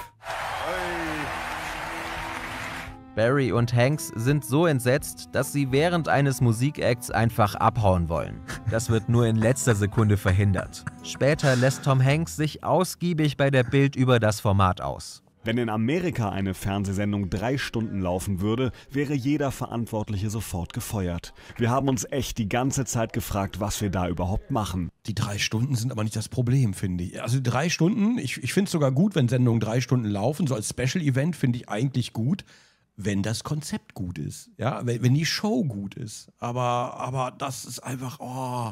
Barry und Hanks sind so entsetzt, dass sie während eines Musikacts einfach abhauen wollen. Das wird nur in letzter Sekunde verhindert. Später lässt Tom Hanks sich ausgiebig bei der Bild über das Format aus. Wenn in Amerika eine Fernsehsendung drei Stunden laufen würde, wäre jeder Verantwortliche sofort gefeuert. Wir haben uns echt die ganze Zeit gefragt, was wir da überhaupt machen. Die drei Stunden sind aber nicht das Problem, finde ich. Also drei Stunden, ich, ich finde es sogar gut, wenn Sendungen drei Stunden laufen. So als Special-Event finde ich eigentlich gut, wenn das Konzept gut ist. Ja, wenn, wenn die Show gut ist. Aber, aber das ist einfach... Oh.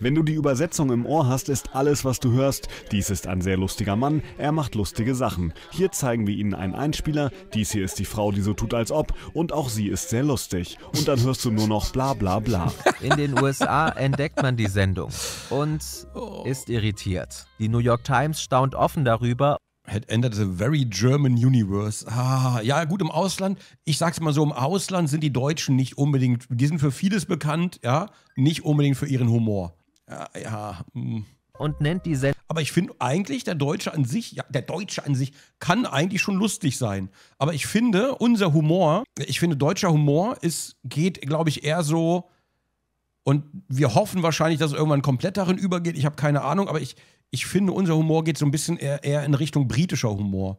Wenn du die Übersetzung im Ohr hast, ist alles, was du hörst. Dies ist ein sehr lustiger Mann, er macht lustige Sachen. Hier zeigen wir Ihnen einen Einspieler, dies hier ist die Frau, die so tut, als ob, und auch sie ist sehr lustig. Und dann hörst du nur noch bla bla bla. In den U S A entdeckt man die Sendung und ist irritiert. Die New York Times staunt offen darüber. Had entered the very German universe. Ah, ja, gut, im Ausland, ich sag's mal so, im Ausland sind die Deutschen nicht unbedingt, die sind für vieles bekannt, ja, nicht unbedingt für ihren Humor. Ja, ja. Mh. Und nennt die Sendung. Aber ich finde eigentlich, der Deutsche an sich, ja, der Deutsche an sich kann eigentlich schon lustig sein. Aber ich finde, unser Humor, ich finde, deutscher Humor ist, geht, glaube ich, eher so, und wir hoffen wahrscheinlich, dass es irgendwann komplett darin übergeht, ich habe keine Ahnung, aber ich Ich finde, unser Humor geht so ein bisschen eher, eher in Richtung britischer Humor.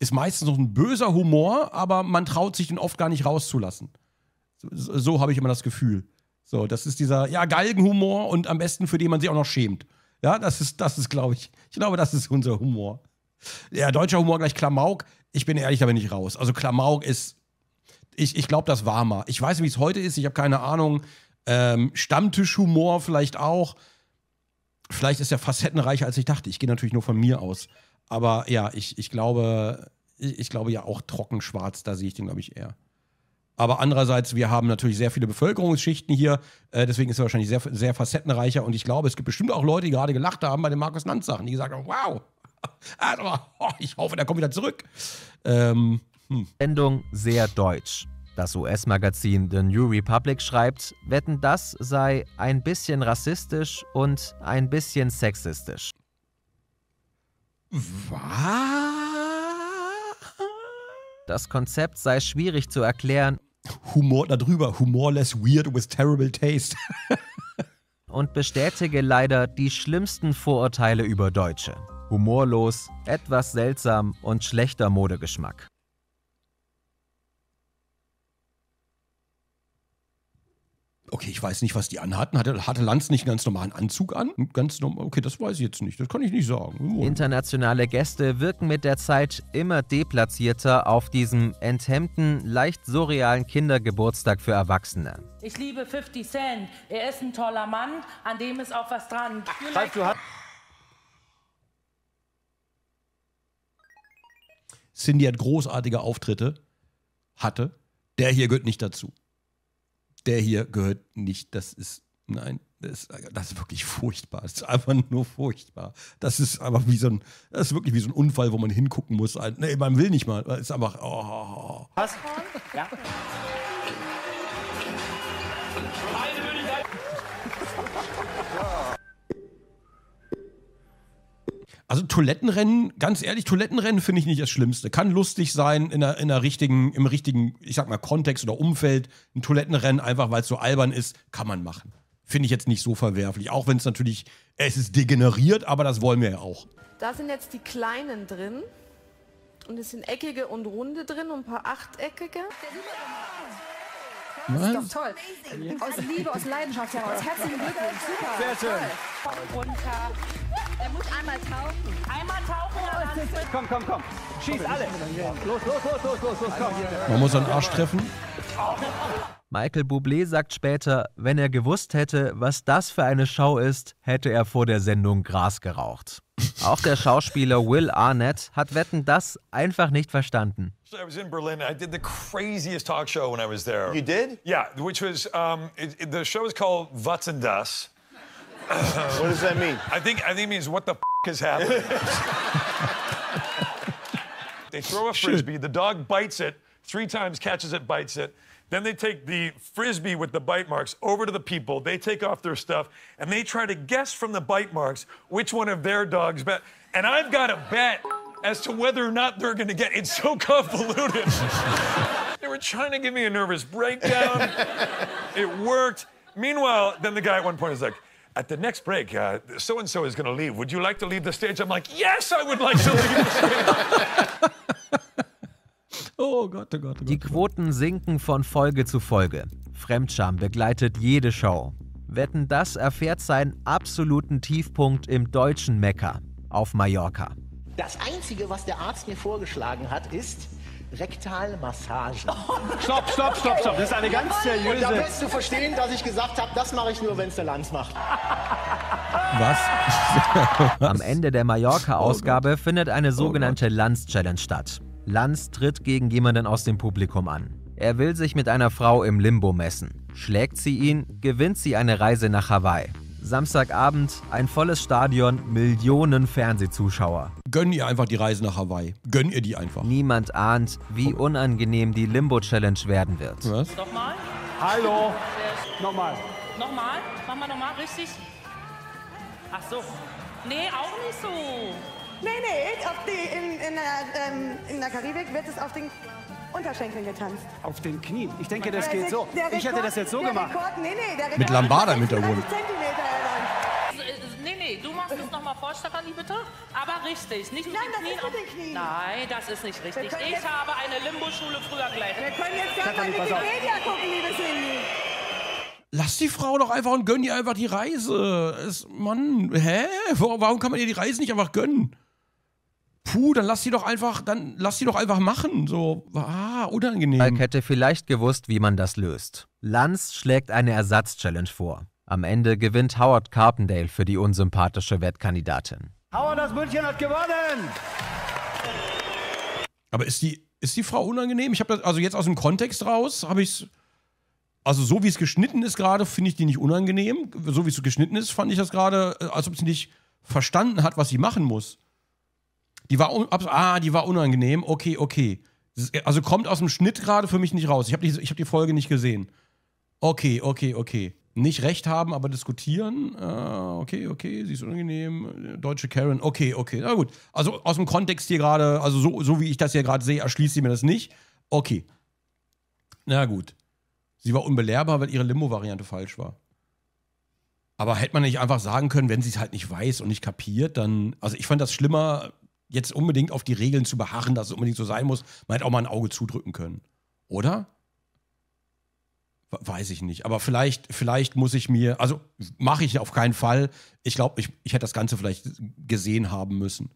Ist meistens noch ein böser Humor, aber man traut sich den oft gar nicht rauszulassen. So, so habe ich immer das Gefühl. So, das ist dieser, ja, Galgenhumor und am besten, für den man sich auch noch schämt. Ja, das ist, das ist, glaube ich, ich glaube, das ist unser Humor. Ja, deutscher Humor gleich Klamauk. Ich bin ehrlich, da bin ich raus. Also Klamauk ist, ich, ich glaube, das war mal. Ich weiß nicht, wie es heute ist, ich habe keine Ahnung. Ähm, Stammtischhumor vielleicht auch. Vielleicht ist er facettenreicher, als ich dachte. Ich gehe natürlich nur von mir aus. Aber ja, ich, ich glaube, ich, ich glaube ja auch trockenschwarz, da sehe ich den, glaube ich, eher. Aber andererseits, wir haben natürlich sehr viele Bevölkerungsschichten hier, äh, deswegen ist er wahrscheinlich sehr, sehr facettenreicher. Und ich glaube, es gibt bestimmt auch Leute, die gerade gelacht haben bei den Markus Lanz Sachen, die gesagt haben, wow, ich hoffe, der kommt wieder zurück. Ähm, hm. Sendung sehr deutsch. Das U S-Magazin The New Republic schreibt, Wetten, dass sei ein bisschen rassistisch und ein bisschen sexistisch. Was? Das Konzept sei schwierig zu erklären. Humor darüber, humorless, weird with terrible taste. Und bestätige leider die schlimmsten Vorurteile über Deutsche. Humorlos, etwas seltsam und schlechter Modegeschmack. Okay, ich weiß nicht, was die anhatten. Hatte, hatte Lanz nicht einen ganz normalen Anzug an? Ganz normal, okay, das weiß ich jetzt nicht. Das kann ich nicht sagen. Oh. Internationale Gäste wirken mit der Zeit immer deplatzierter auf diesem enthemmten, leicht surrealen Kindergeburtstag für Erwachsene. Ich liebe fifty Cent. Er ist ein toller Mann, an dem ist auch was dran. Vielleicht Cindy hat großartige Auftritte. Hatte. Der hier gehört nicht dazu. Der hier gehört nicht, das ist, nein, das ist, das ist wirklich furchtbar. Das ist einfach nur furchtbar. Das ist einfach wie so ein, das ist wirklich wie so ein Unfall, wo man hingucken muss. Nee, man will nicht mal, das ist einfach, oh. Was? Ja. Also Toilettenrennen, ganz ehrlich, Toilettenrennen finde ich nicht das Schlimmste. Kann lustig sein in der, in der richtigen, im richtigen, ich sag mal, Kontext oder Umfeld. Ein Toilettenrennen, einfach weil es so albern ist, kann man machen. Finde ich jetzt nicht so verwerflich. Auch wenn es natürlich, es ist degeneriert, aber das wollen wir ja auch. Da sind jetzt die Kleinen drin. Und es sind eckige und runde drin und ein paar achteckige. Das ist doch toll. Aus Liebe, aus Leidenschaft heraus. Herzlichen Glückwunsch. Super. Sehr schön. Toll. Er muss einmal tauchen. Einmal tauchen. Dann komm, komm, komm. Schieß alle. Los, los, los, los, los, los, komm. Man muss einen Arsch treffen. Michael Bublé sagt später, wenn er gewusst hätte, was das für eine Show ist, hätte er vor der Sendung Gras geraucht. Auch der Schauspieler Will Arnett hat Wetten, dass einfach nicht verstanden. I was in Berlin. I did the craziest talk show when I was there. You did? Yeah, which was um, it, it, the show is called Wetten, dass. What does that mean? I think I think it means what the f is happening. They throw a frisbee. The dog bites it three times, catches it, bites it. Then they take the frisbee with the bite marks over to the people. They take off their stuff and they try to guess from the bite marks which one of their dogs bet. And I've got a bet as to whether or not they're going to get. It's so convoluted. They were trying to give me a nervous breakdown. It worked. Meanwhile, then the guy at one point is like, at the next break, uh, so-and-so is going to leave. Would you like to leave the stage? I'm like, yes, I would like to leave the stage. Oh Gott, oh Gott, oh Gott. Die Quoten sinken von Folge zu Folge. Fremdscham begleitet jede Show. Wetten, dass erfährt seinen absoluten Tiefpunkt im deutschen Mekka, auf Mallorca. Das Einzige, was der Arzt mir vorgeschlagen hat, ist Rektalmassage. Stopp, stopp, stopp, stopp. Das ist eine ganz seriöse... Und da wirst du verstehen, dass ich gesagt habe, das mache ich nur, wenn es der Lanz macht. Was? Was? Am Ende der Mallorca-Ausgabe oh findet eine sogenannte oh Lanz-Challenge statt. Lanz tritt gegen jemanden aus dem Publikum an. Er will sich mit einer Frau im Limbo messen. Schlägt sie ihn, gewinnt sie eine Reise nach Hawaii. Samstagabend, ein volles Stadion, Millionen Fernsehzuschauer. Gönn ihr einfach die Reise nach Hawaii. Gönn ihr die einfach. Niemand ahnt, wie unangenehm die Limbo-Challenge werden wird. Was? Nochmal? Hallo! Nochmal. Nochmal? Machen wir nochmal richtig? Ach so. Nee, auch nicht so. Nee, nee, auf die, in, in, der, ähm, in der Karibik wird es auf den... Unterschenkeln getanzt. Auf den Knien. Ich denke, das der geht so. Rekord, ich hätte das jetzt so gemacht. Rekord, nee, nee, der Rekord mit Lambada im Hintergrund. Nee, nee, du machst es nochmal vor, Stefanie, bitte. Aber richtig. Nicht mit Nein, den Knien. Das ist mit den Knien. Nein, das ist nicht richtig. Ich jetzt, habe eine Limbo-Schule früher gleich. Wir können jetzt gerne mal Wikipedia gucken, liebe Cindy. Lass die Frau doch einfach und gönn ihr einfach die Reise. Es, Mann, hä? Warum kann man ihr die Reise nicht einfach gönnen? Puh, dann lass sie doch einfach, dann lass sie doch einfach machen. So, ah, unangenehm. Falk hätte vielleicht gewusst, wie man das löst. Lanz schlägt eine Ersatzchallenge vor. Am Ende gewinnt Howard Carpendale für die unsympathische Wettkandidatin. Howard aus München hat gewonnen! Aber ist die, ist die Frau unangenehm? Ich habe das, also jetzt aus dem Kontext raus, habe ich es. Also so wie es geschnitten ist gerade, finde ich die nicht unangenehm. So wie es geschnitten ist, fand ich das gerade, als ob sie nicht verstanden hat, was sie machen muss. Die war, ah, die war unangenehm. Okay, okay. Also kommt aus dem Schnitt gerade für mich nicht raus. Ich habe die, hab die Folge nicht gesehen. Okay, okay, okay. Nicht recht haben, aber diskutieren. Uh, okay, okay, sie ist unangenehm. Deutsche Karen. Okay, okay. Na gut. Also aus dem Kontext hier gerade, also so, so wie ich das hier gerade sehe, erschließt sie mir das nicht. Okay. Na gut. Sie war unbelehrbar, weil ihre Limo-Variante falsch war. Aber hätte man nicht einfach sagen können, wenn sie es halt nicht weiß und nicht kapiert, dann... Also ich fand das schlimmer, jetzt unbedingt auf die Regeln zu beharren, dass es unbedingt so sein muss. Man hätte auch mal ein Auge zudrücken können. Oder? Weiß ich nicht. Aber vielleicht, vielleicht muss ich mir... Also mache ich auf keinen Fall. Ich glaube, ich, ich hätte das Ganze vielleicht gesehen haben müssen.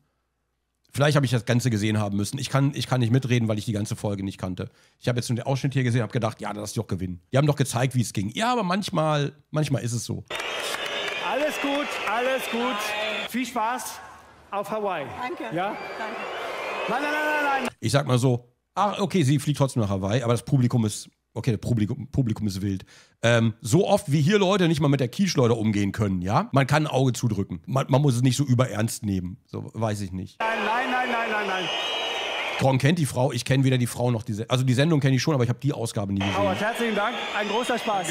Vielleicht habe ich das Ganze gesehen haben müssen. Ich kann, ich kann nicht mitreden, weil ich die ganze Folge nicht kannte. Ich habe jetzt nur den Ausschnitt hier gesehen und habe gedacht, ja, lass die doch gewinnen. Die haben doch gezeigt, wie es ging. Ja, aber manchmal, manchmal ist es so. Alles gut, alles gut. Viel Spaß auf Hawaii. Danke. Ja? Danke. Nein, nein, nein, nein. Ich sag mal so, ach, okay, sie fliegt trotzdem nach Hawaii, aber das Publikum ist, okay, das Publikum, Publikum ist wild. Ähm, so oft, wie hier Leute nicht mal mit der Kieschleuder umgehen können, ja? Man kann ein Auge zudrücken. Man, man muss es nicht so überernst nehmen. So, weiß ich nicht. Nein, nein. Nein, nein, nein. Gronkh kennt die Frau, ich kenne weder die Frau noch die Sendung. Also die Sendung kenne ich schon, aber ich habe die Ausgabe nie gesehen. Howard, herzlichen Dank, ein großer Spaß.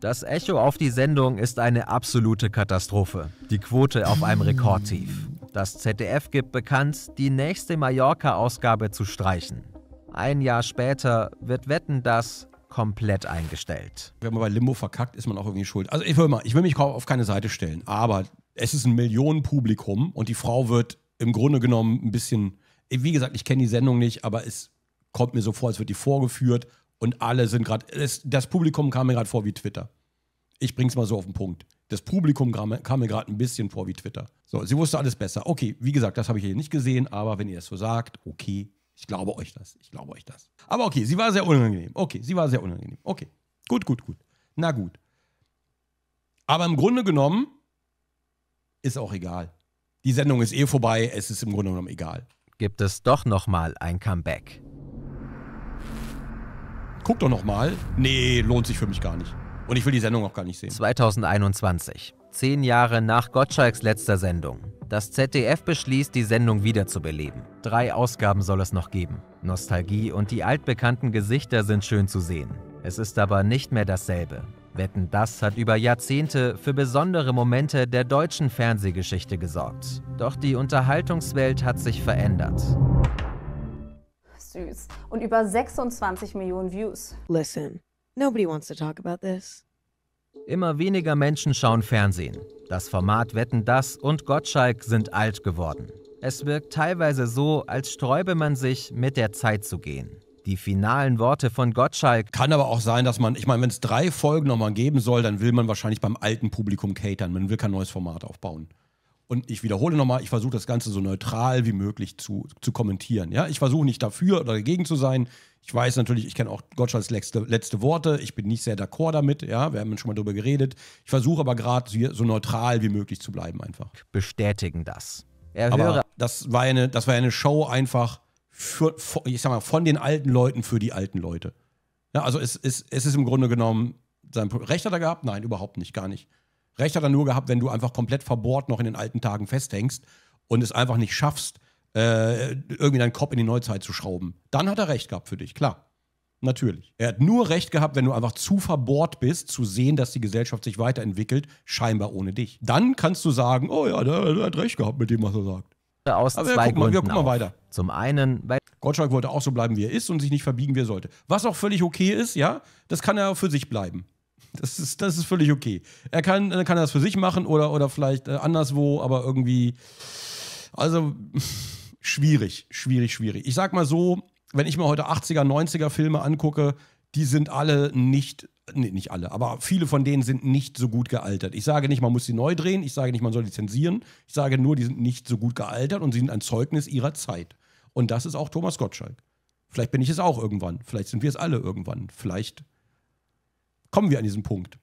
Das Echo auf die Sendung ist eine absolute Katastrophe. Die Quote auf einem Rekordtief. Das Z D F gibt bekannt, die nächste Mallorca-Ausgabe zu streichen. Ein Jahr später wird Wetten, dass komplett eingestellt. Wenn man bei Limbo verkackt, ist man auch irgendwie schuld. Also ich will, mal, ich will mich auf keine Seite stellen, aber es ist ein Millionenpublikum und die Frau wird im Grunde genommen ein bisschen, wie gesagt, ich kenne die Sendung nicht, aber es kommt mir so vor, als wird die vorgeführt und alle sind gerade, das Publikum kam mir gerade vor wie Twitter. Ich bring's mal so auf den Punkt. Das Publikum kam, kam mir gerade ein bisschen vor wie Twitter. So, sie wusste alles besser. Okay, wie gesagt, das habe ich hier nicht gesehen, aber wenn ihr das so sagt, okay, ich glaube euch das, ich glaube euch das. Aber okay, sie war sehr unangenehm. Okay, sie war sehr unangenehm. Okay, gut, gut, gut. Na gut. Aber im Grunde genommen ist auch egal. Die Sendung ist eh vorbei, es ist im Grunde genommen egal. Gibt es doch nochmal ein Comeback? Guck doch nochmal. Nee, lohnt sich für mich gar nicht. Und ich will die Sendung auch gar nicht sehen. zweitausendeinundzwanzig, zehn Jahre nach Gottschalks letzter Sendung. Das Z D F beschließt, die Sendung wiederzubeleben. Drei Ausgaben soll es noch geben. Nostalgie und die altbekannten Gesichter sind schön zu sehen. Es ist aber nicht mehr dasselbe. Wetten, dass hat über Jahrzehnte für besondere Momente der deutschen Fernsehgeschichte gesorgt. Doch die Unterhaltungswelt hat sich verändert. Süß. Und über sechsundzwanzig Millionen Views. Listen, nobody wants to talk about this. Immer weniger Menschen schauen Fernsehen. Das Format Wetten, dass und Gottschalk sind alt geworden. Es wirkt teilweise so, als sträube man sich, mit der Zeit zu gehen. Die finalen Worte von Gottschalk. Kann aber auch sein, dass man, ich meine, wenn es drei Folgen nochmal geben soll, dann will man wahrscheinlich beim alten Publikum catern. Man will kein neues Format aufbauen. Und ich wiederhole nochmal, ich versuche das Ganze so neutral wie möglich zu, zu kommentieren. Ja? Ich versuche nicht dafür oder dagegen zu sein. Ich weiß natürlich, ich kenne auch Gottschalks letzte, letzte Worte. Ich bin nicht sehr d'accord damit. Ja? Wir haben schon mal darüber geredet. Ich versuche aber gerade so neutral wie möglich zu bleiben einfach. Bestätigen das. Er aber höre das war eine, das war eine Show einfach... Für, ich sag mal, von den alten Leuten für die alten Leute. Ja, also es, es, es ist im Grunde genommen, sein Recht hat er gehabt? Nein, überhaupt nicht, gar nicht. Recht hat er nur gehabt, wenn du einfach komplett verbohrt noch in den alten Tagen festhängst und es einfach nicht schaffst, äh, irgendwie deinen Kopf in die Neuzeit zu schrauben. Dann hat er Recht gehabt für dich, klar. Natürlich. Er hat nur Recht gehabt, wenn du einfach zu verbohrt bist, zu sehen, dass die Gesellschaft sich weiterentwickelt, scheinbar ohne dich. Dann kannst du sagen, oh ja, der, der hat Recht gehabt mit dem, was er sagt. Aus also, zwei Gründen. Wir gucken mal weiter. Zum einen, weil Gottschalk wollte auch so bleiben, wie er ist und sich nicht verbiegen, wie er sollte. Was auch völlig okay ist, ja, das kann er für sich bleiben. Das ist, das ist völlig okay. Er kann, kann das für sich machen oder, oder vielleicht anderswo, aber irgendwie, also schwierig, schwierig, schwierig. Ich sag mal so, wenn ich mir heute achtziger, neunziger Filme angucke, die sind alle nicht nee, nicht alle, aber viele von denen sind nicht so gut gealtert. Ich sage nicht, man muss sie neu drehen, ich sage nicht, man soll die zensieren, ich sage nur, die sind nicht so gut gealtert und sie sind ein Zeugnis ihrer Zeit. Und das ist auch Thomas Gottschalk. Vielleicht bin ich es auch irgendwann, vielleicht sind wir es alle irgendwann, vielleicht kommen wir an diesen Punkt.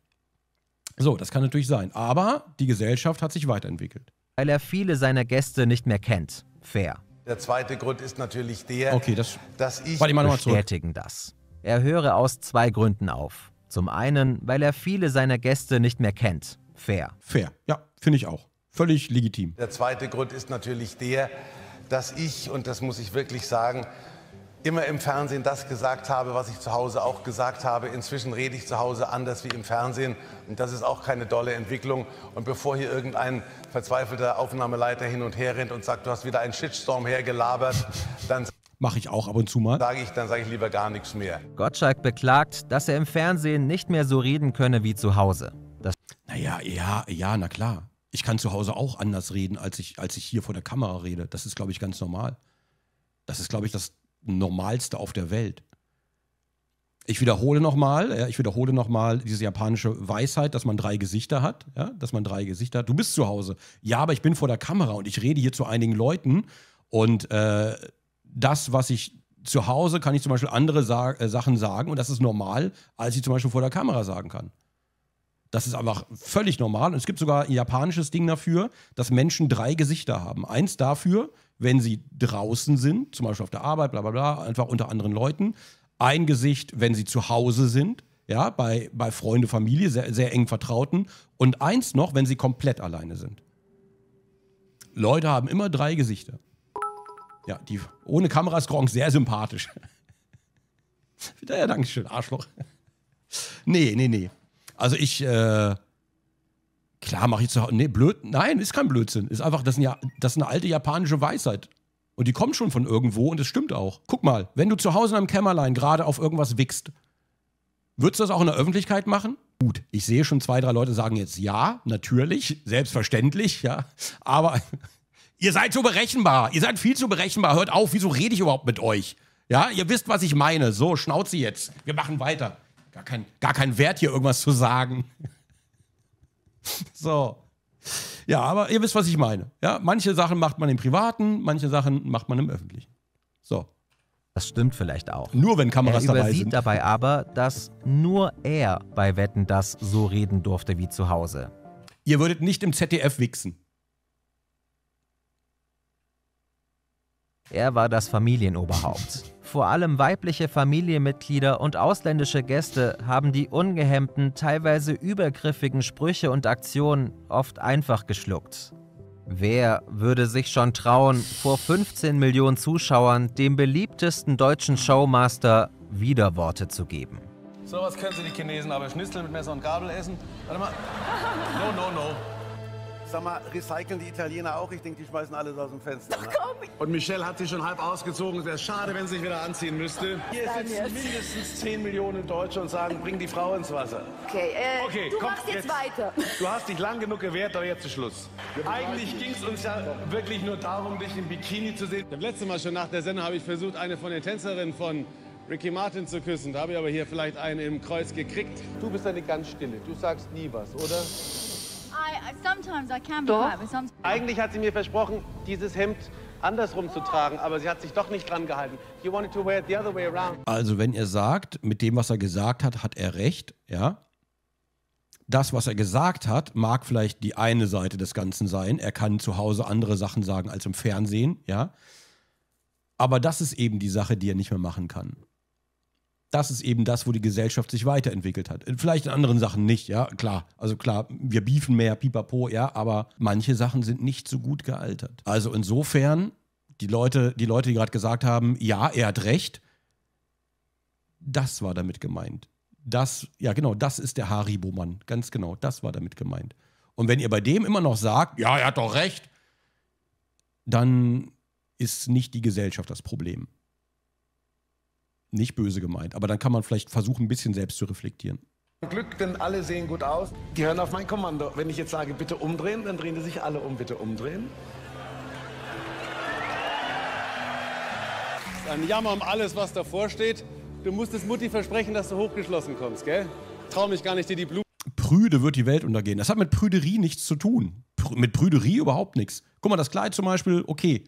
So, das kann natürlich sein, aber die Gesellschaft hat sich weiterentwickelt. Weil er viele seiner Gäste nicht mehr kennt. Fair. Der zweite Grund ist natürlich der, okay, das, dass ich... Warte, ich mache bestätigen das. Er höre aus zwei Gründen auf. Zum einen, weil er viele seiner Gäste nicht mehr kennt. Fair. Fair, ja, finde ich auch. Völlig legitim. Der zweite Grund ist natürlich der, dass ich, und das muss ich wirklich sagen, immer im Fernsehen das gesagt habe, was ich zu Hause auch gesagt habe. Inzwischen rede ich zu Hause anders wie im Fernsehen. Und das ist auch keine dolle Entwicklung. Und bevor hier irgendein verzweifelter Aufnahmeleiter hin und her rennt und sagt, du hast wieder einen Shitstorm hergelabert, dann mache ich auch ab und zu mal. Sage ich, dann sage ich lieber gar nichts mehr. Gottschalk beklagt, dass er im Fernsehen nicht mehr so reden könne wie zu Hause. Das naja, ja, ja, na klar. Ich kann zu Hause auch anders reden, als ich, als ich hier vor der Kamera rede. Das ist, glaube ich, ganz normal. Das ist, glaube ich, das Normalste auf der Welt. Ich wiederhole nochmal, ja, ich wiederhole nochmal diese japanische Weisheit, dass man drei Gesichter hat, ja, dass man drei Gesichter hat. Du bist zu Hause. Ja, aber ich bin vor der Kamera und ich rede hier zu einigen Leuten und äh, das, was ich zu Hause, kann ich zum Beispiel andere Sa- äh, Sachen sagen und das ist normal, als ich zum Beispiel vor der Kamera sagen kann. Das ist einfach völlig normal und es gibt sogar ein japanisches Ding dafür, dass Menschen drei Gesichter haben. Eins dafür, wenn sie draußen sind, zum Beispiel auf der Arbeit, bla bla bla, einfach unter anderen Leuten. Ein Gesicht, wenn sie zu Hause sind, ja, bei, bei Freunde, Familie, sehr, sehr eng Vertrauten. Und eins noch, wenn sie komplett alleine sind. Leute haben immer drei Gesichter. Ja, die ohne Kamera ist Gronkh sehr sympathisch. Ja, danke schön, Arschloch. Nee, nee, nee. Also ich, äh, klar mache ich zu Hause, nee, blöd, nein, ist kein Blödsinn. Ist einfach, das ist, eine, das ist eine alte japanische Weisheit. Und die kommt schon von irgendwo und es stimmt auch. Guck mal, wenn du zu Hause in einem Kämmerlein gerade auf irgendwas wickst, würdest du das auch in der Öffentlichkeit machen? Gut, ich sehe schon zwei, drei Leute sagen jetzt ja, natürlich, selbstverständlich, ja, aber ihr seid so berechenbar, ihr seid viel zu berechenbar, hört auf, wieso rede ich überhaupt mit euch? Ja, ihr wisst, was ich meine, so, Schnauze jetzt, wir machen weiter. Gar kein, gar kein Wert, hier irgendwas zu sagen. So. Ja, aber ihr wisst, was ich meine. Ja, manche Sachen macht man im Privaten, manche Sachen macht man im Öffentlichen. So. Das stimmt vielleicht auch. Nur wenn Kameras dabei sind. Er übersieht dabei aber, dass nur er bei Wetten, dass so reden durfte wie zu Hause. Ihr würdet nicht im Z D F wichsen. Er war das Familienoberhaupt. Vor allem weibliche Familienmitglieder und ausländische Gäste haben die ungehemmten, teilweise übergriffigen Sprüche und Aktionen oft einfach geschluckt. Wer würde sich schon trauen, vor fünfzehn Millionen Zuschauern dem beliebtesten deutschen Showmaster Widerworte zu geben? So was können Sie die Chinesen, aber Schnitzel mit Messer und Gabel essen? Warte mal. No, no, no. Sag mal, recyceln die Italiener auch? Ich denke, die schmeißen alles aus dem Fenster. Ne? Und Michelle hat sich schon halb ausgezogen. Es wäre schade, wenn sie sich wieder anziehen müsste. Hier sitzen mindestens zehn Millionen Deutsche und sagen, bring die Frau ins Wasser. Okay, äh, okay du komm, machst jetzt, jetzt weiter. Du hast dich lang genug gewehrt, aber jetzt ist Schluss. Eigentlich ging es uns ja wirklich nur darum, dich im Bikini zu sehen. Das letzte Mal schon nach der Sendung habe ich versucht, eine von den Tänzerinnen von Ricky Martin zu küssen. Da habe ich aber hier vielleicht einen im Kreuz gekriegt. Du bist eine ganz Stille. Du sagst nie was, oder? Sometimes I can be private, sometimes. Eigentlich hat sie mir versprochen, dieses Hemd andersrum zu tragen, aber sie hat sich doch nicht dran gehalten. You wanted to wear it the other way around. Also wenn er sagt, mit dem, was er gesagt hat, hat er recht, ja. Das, was er gesagt hat, mag vielleicht die eine Seite des Ganzen sein. Er kann zu Hause andere Sachen sagen als im Fernsehen, ja. Aber das ist eben die Sache, die er nicht mehr machen kann. Das ist eben das, wo die Gesellschaft sich weiterentwickelt hat. Vielleicht in anderen Sachen nicht, ja, klar. Also klar, wir beefen mehr, pipapo, ja, aber manche Sachen sind nicht so gut gealtert. Also insofern, die Leute, die Leute, die gerade gesagt haben, ja, er hat recht, das war damit gemeint. Das, ja genau, das ist der Haribo-Mann, ganz genau, das war damit gemeint. Und wenn ihr bei dem immer noch sagt, ja, er hat doch recht, dann ist nicht die Gesellschaft das Problem. Nicht böse gemeint, aber dann kann man vielleicht versuchen, ein bisschen selbst zu reflektieren. Glück, denn alle sehen gut aus. Die hören auf mein Kommando. Wenn ich jetzt sage, bitte umdrehen, dann drehen die sich alle um. Bitte umdrehen. Ein Jammer um alles, was davor steht. Du musstest Mutti versprechen, dass du hochgeschlossen kommst, gell? trau mich gar nicht, dir die Blumen... Prüde wird die Welt untergehen. Das hat mit Prüderie nichts zu tun. Pr mit Prüderie überhaupt nichts. Guck mal, das Kleid zum Beispiel, okay.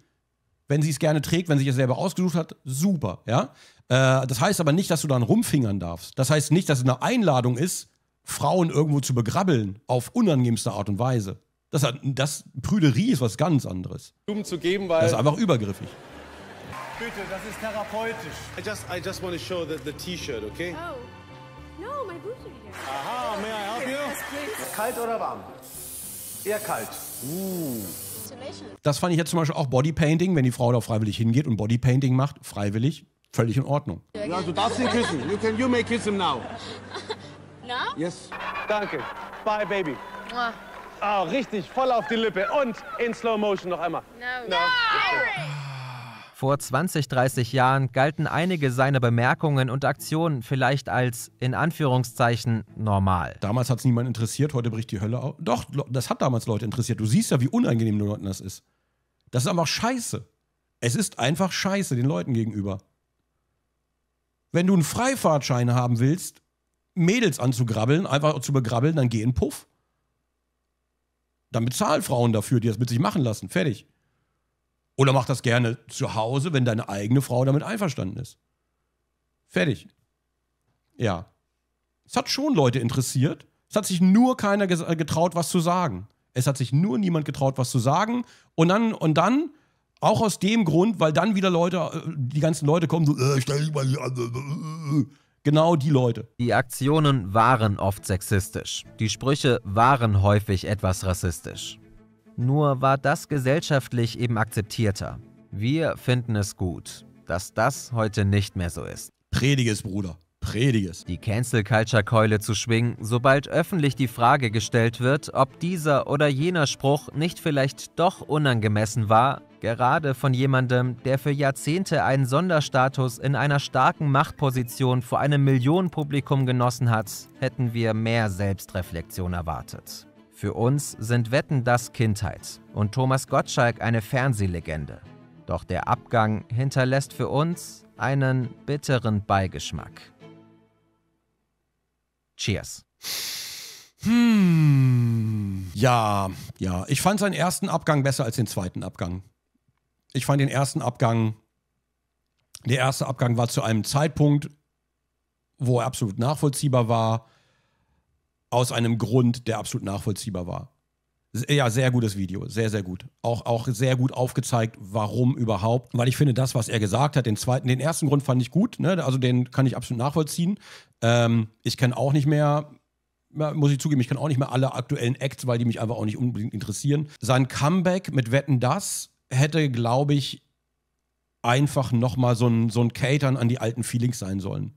Wenn sie es gerne trägt, wenn sie es selber ausgesucht hat, super, ja. Äh, das heißt aber nicht, dass du daran rumfingern darfst. Das heißt nicht, dass es eine Einladung ist, Frauen irgendwo zu begrabbeln, auf unangenehmste Art und Weise. Das, hat, das Prüderie ist was ganz anderes. Blumen zu geben, weil... Das ist einfach übergriffig. Bitte, das ist therapeutisch. I just, I just want to show the, the T-Shirt, okay? Oh. No, my boots are here. Aha, may I help you? Kalt oder warm? Eher kalt. Uh. Das fand ich jetzt zum Beispiel auch Bodypainting, wenn die Frau da freiwillig hingeht und Bodypainting macht, freiwillig, völlig in Ordnung. Ja, du darfst ihn küssen. You can, you may kiss him now. Now? Yes. Danke. Bye, Baby. Ah, oh. oh, richtig, voll auf die Lippe und in Slow Motion noch einmal. No. No. No. Vor zwanzig, dreißig Jahren galten einige seiner Bemerkungen und Aktionen vielleicht als, in Anführungszeichen, normal. Damals hat es niemand interessiert, heute bricht die Hölle aus. Doch, das hat damals Leute interessiert. Du siehst ja, wie unangenehm den Leuten das ist. Das ist einfach scheiße. Es ist einfach scheiße den Leuten gegenüber. Wenn du einen Freifahrtschein haben willst, Mädels anzugrabbeln, einfach zu begrabbeln, dann geh in Puff. Dann bezahlen Frauen dafür, die das mit sich machen lassen. Fertig. Oder mach das gerne zu Hause, wenn deine eigene Frau damit einverstanden ist. Fertig. Ja. Es hat schon Leute interessiert. Es hat sich nur keiner getraut, was zu sagen. Es hat sich nur niemand getraut, was zu sagen. Und dann, und dann auch aus dem Grund, weil dann wieder Leute, die ganzen Leute kommen so, äh, stell dich mal hier an. Genau die Leute. Die Aktionen waren oft sexistisch. Die Sprüche waren häufig etwas rassistisch. Nur war das gesellschaftlich eben akzeptierter. Wir finden es gut, dass das heute nicht mehr so ist. Prediges, Bruder, prediges. Die Cancel-Culture-Keule zu schwingen, sobald öffentlich die Frage gestellt wird, ob dieser oder jener Spruch nicht vielleicht doch unangemessen war, gerade von jemandem, der für Jahrzehnte einen Sonderstatus in einer starken Machtposition vor einem Millionenpublikum genossen hat, hätten wir mehr Selbstreflexion erwartet. Für uns sind Wetten, dass Kindheit und Thomas Gottschalk eine Fernsehlegende. Doch der Abgang hinterlässt für uns einen bitteren Beigeschmack. Cheers. Hm. Ja, ja. Ich fand seinen ersten Abgang besser als den zweiten Abgang. Ich fand den ersten Abgang, der erste Abgang war zu einem Zeitpunkt, wo er absolut nachvollziehbar war. Aus einem Grund, der absolut nachvollziehbar war. Ja, sehr gutes Video, sehr, sehr gut. Auch, auch sehr gut aufgezeigt, warum überhaupt. Weil ich finde, das, was er gesagt hat, den zweiten, den ersten Grund fand ich gut, ne? Also den kann ich absolut nachvollziehen. Ähm, ich kenne auch nicht mehr, muss ich zugeben, ich kenne auch nicht mehr alle aktuellen Acts, weil die mich einfach auch nicht unbedingt interessieren. Sein Comeback mit Wetten, dass hätte, glaube ich, einfach nochmal so ein, so ein Catern an die alten Feelings sein sollen.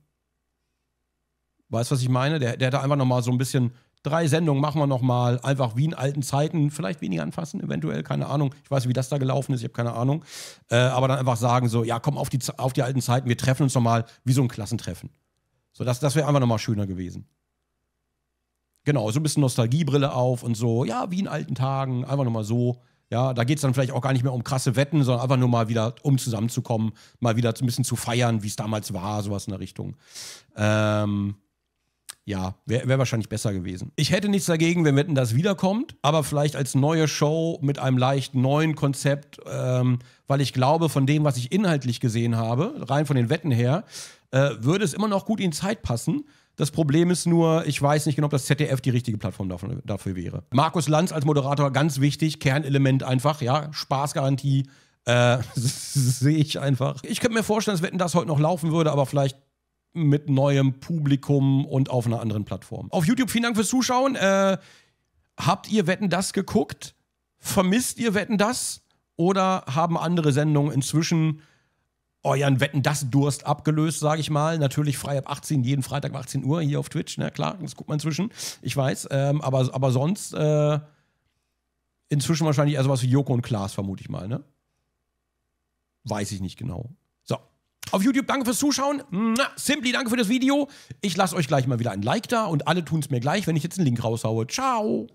Weißt du, was ich meine? Der, der hätte einfach nochmal so ein bisschen, drei Sendungen machen wir nochmal, einfach wie in alten Zeiten, vielleicht weniger anfassen, eventuell, keine Ahnung. Ich weiß nicht, wie das da gelaufen ist, ich habe keine Ahnung. Äh, aber dann einfach sagen so, ja komm, auf die, auf die alten Zeiten, wir treffen uns nochmal wie so ein Klassentreffen. So, das, das wäre einfach nochmal schöner gewesen. Genau, so ein bisschen Nostalgiebrille auf und so, ja, wie in alten Tagen, einfach nochmal so. Ja, da geht es dann vielleicht auch gar nicht mehr um krasse Wetten, sondern einfach nur mal wieder, um zusammenzukommen, mal wieder ein bisschen zu feiern, wie es damals war, sowas in der Richtung. Ähm... Ja, wäre wär wahrscheinlich besser gewesen. Ich hätte nichts dagegen, wenn Wetten, dass wiederkommt, aber vielleicht als neue Show mit einem leicht neuen Konzept, ähm, weil ich glaube, von dem, was ich inhaltlich gesehen habe, rein von den Wetten her, äh, würde es immer noch gut in Zeit passen. Das Problem ist nur, ich weiß nicht genau, ob das Z D F die richtige Plattform dafür, dafür wäre. Markus Lanz als Moderator, ganz wichtig, Kernelement einfach, ja, Spaßgarantie, äh, sehe ich einfach. Ich könnte mir vorstellen, dass Wetten, dass heute noch laufen würde, aber vielleicht mit neuem Publikum und auf einer anderen Plattform. Auf YouTube, vielen Dank fürs Zuschauen. Äh, habt ihr Wetten, dass geguckt? Vermisst ihr Wetten, dass? Oder haben andere Sendungen inzwischen euren Wetten, dass Durst abgelöst, sage ich mal? Natürlich frei ab achtzehn, jeden Freitag um achtzehn Uhr hier auf Twitch. Na klar, das guckt man inzwischen. Ich weiß, ähm, aber, aber sonst äh, inzwischen wahrscheinlich eher sowas wie Joko und Klaas, vermute ich mal, ne? Weiß ich nicht genau. So. Auf YouTube, danke fürs Zuschauen. Simply, danke für das Video. Ich lasse euch gleich mal wieder ein Like da und alle tun es mir gleich, wenn ich jetzt einen Link raushaue. Ciao!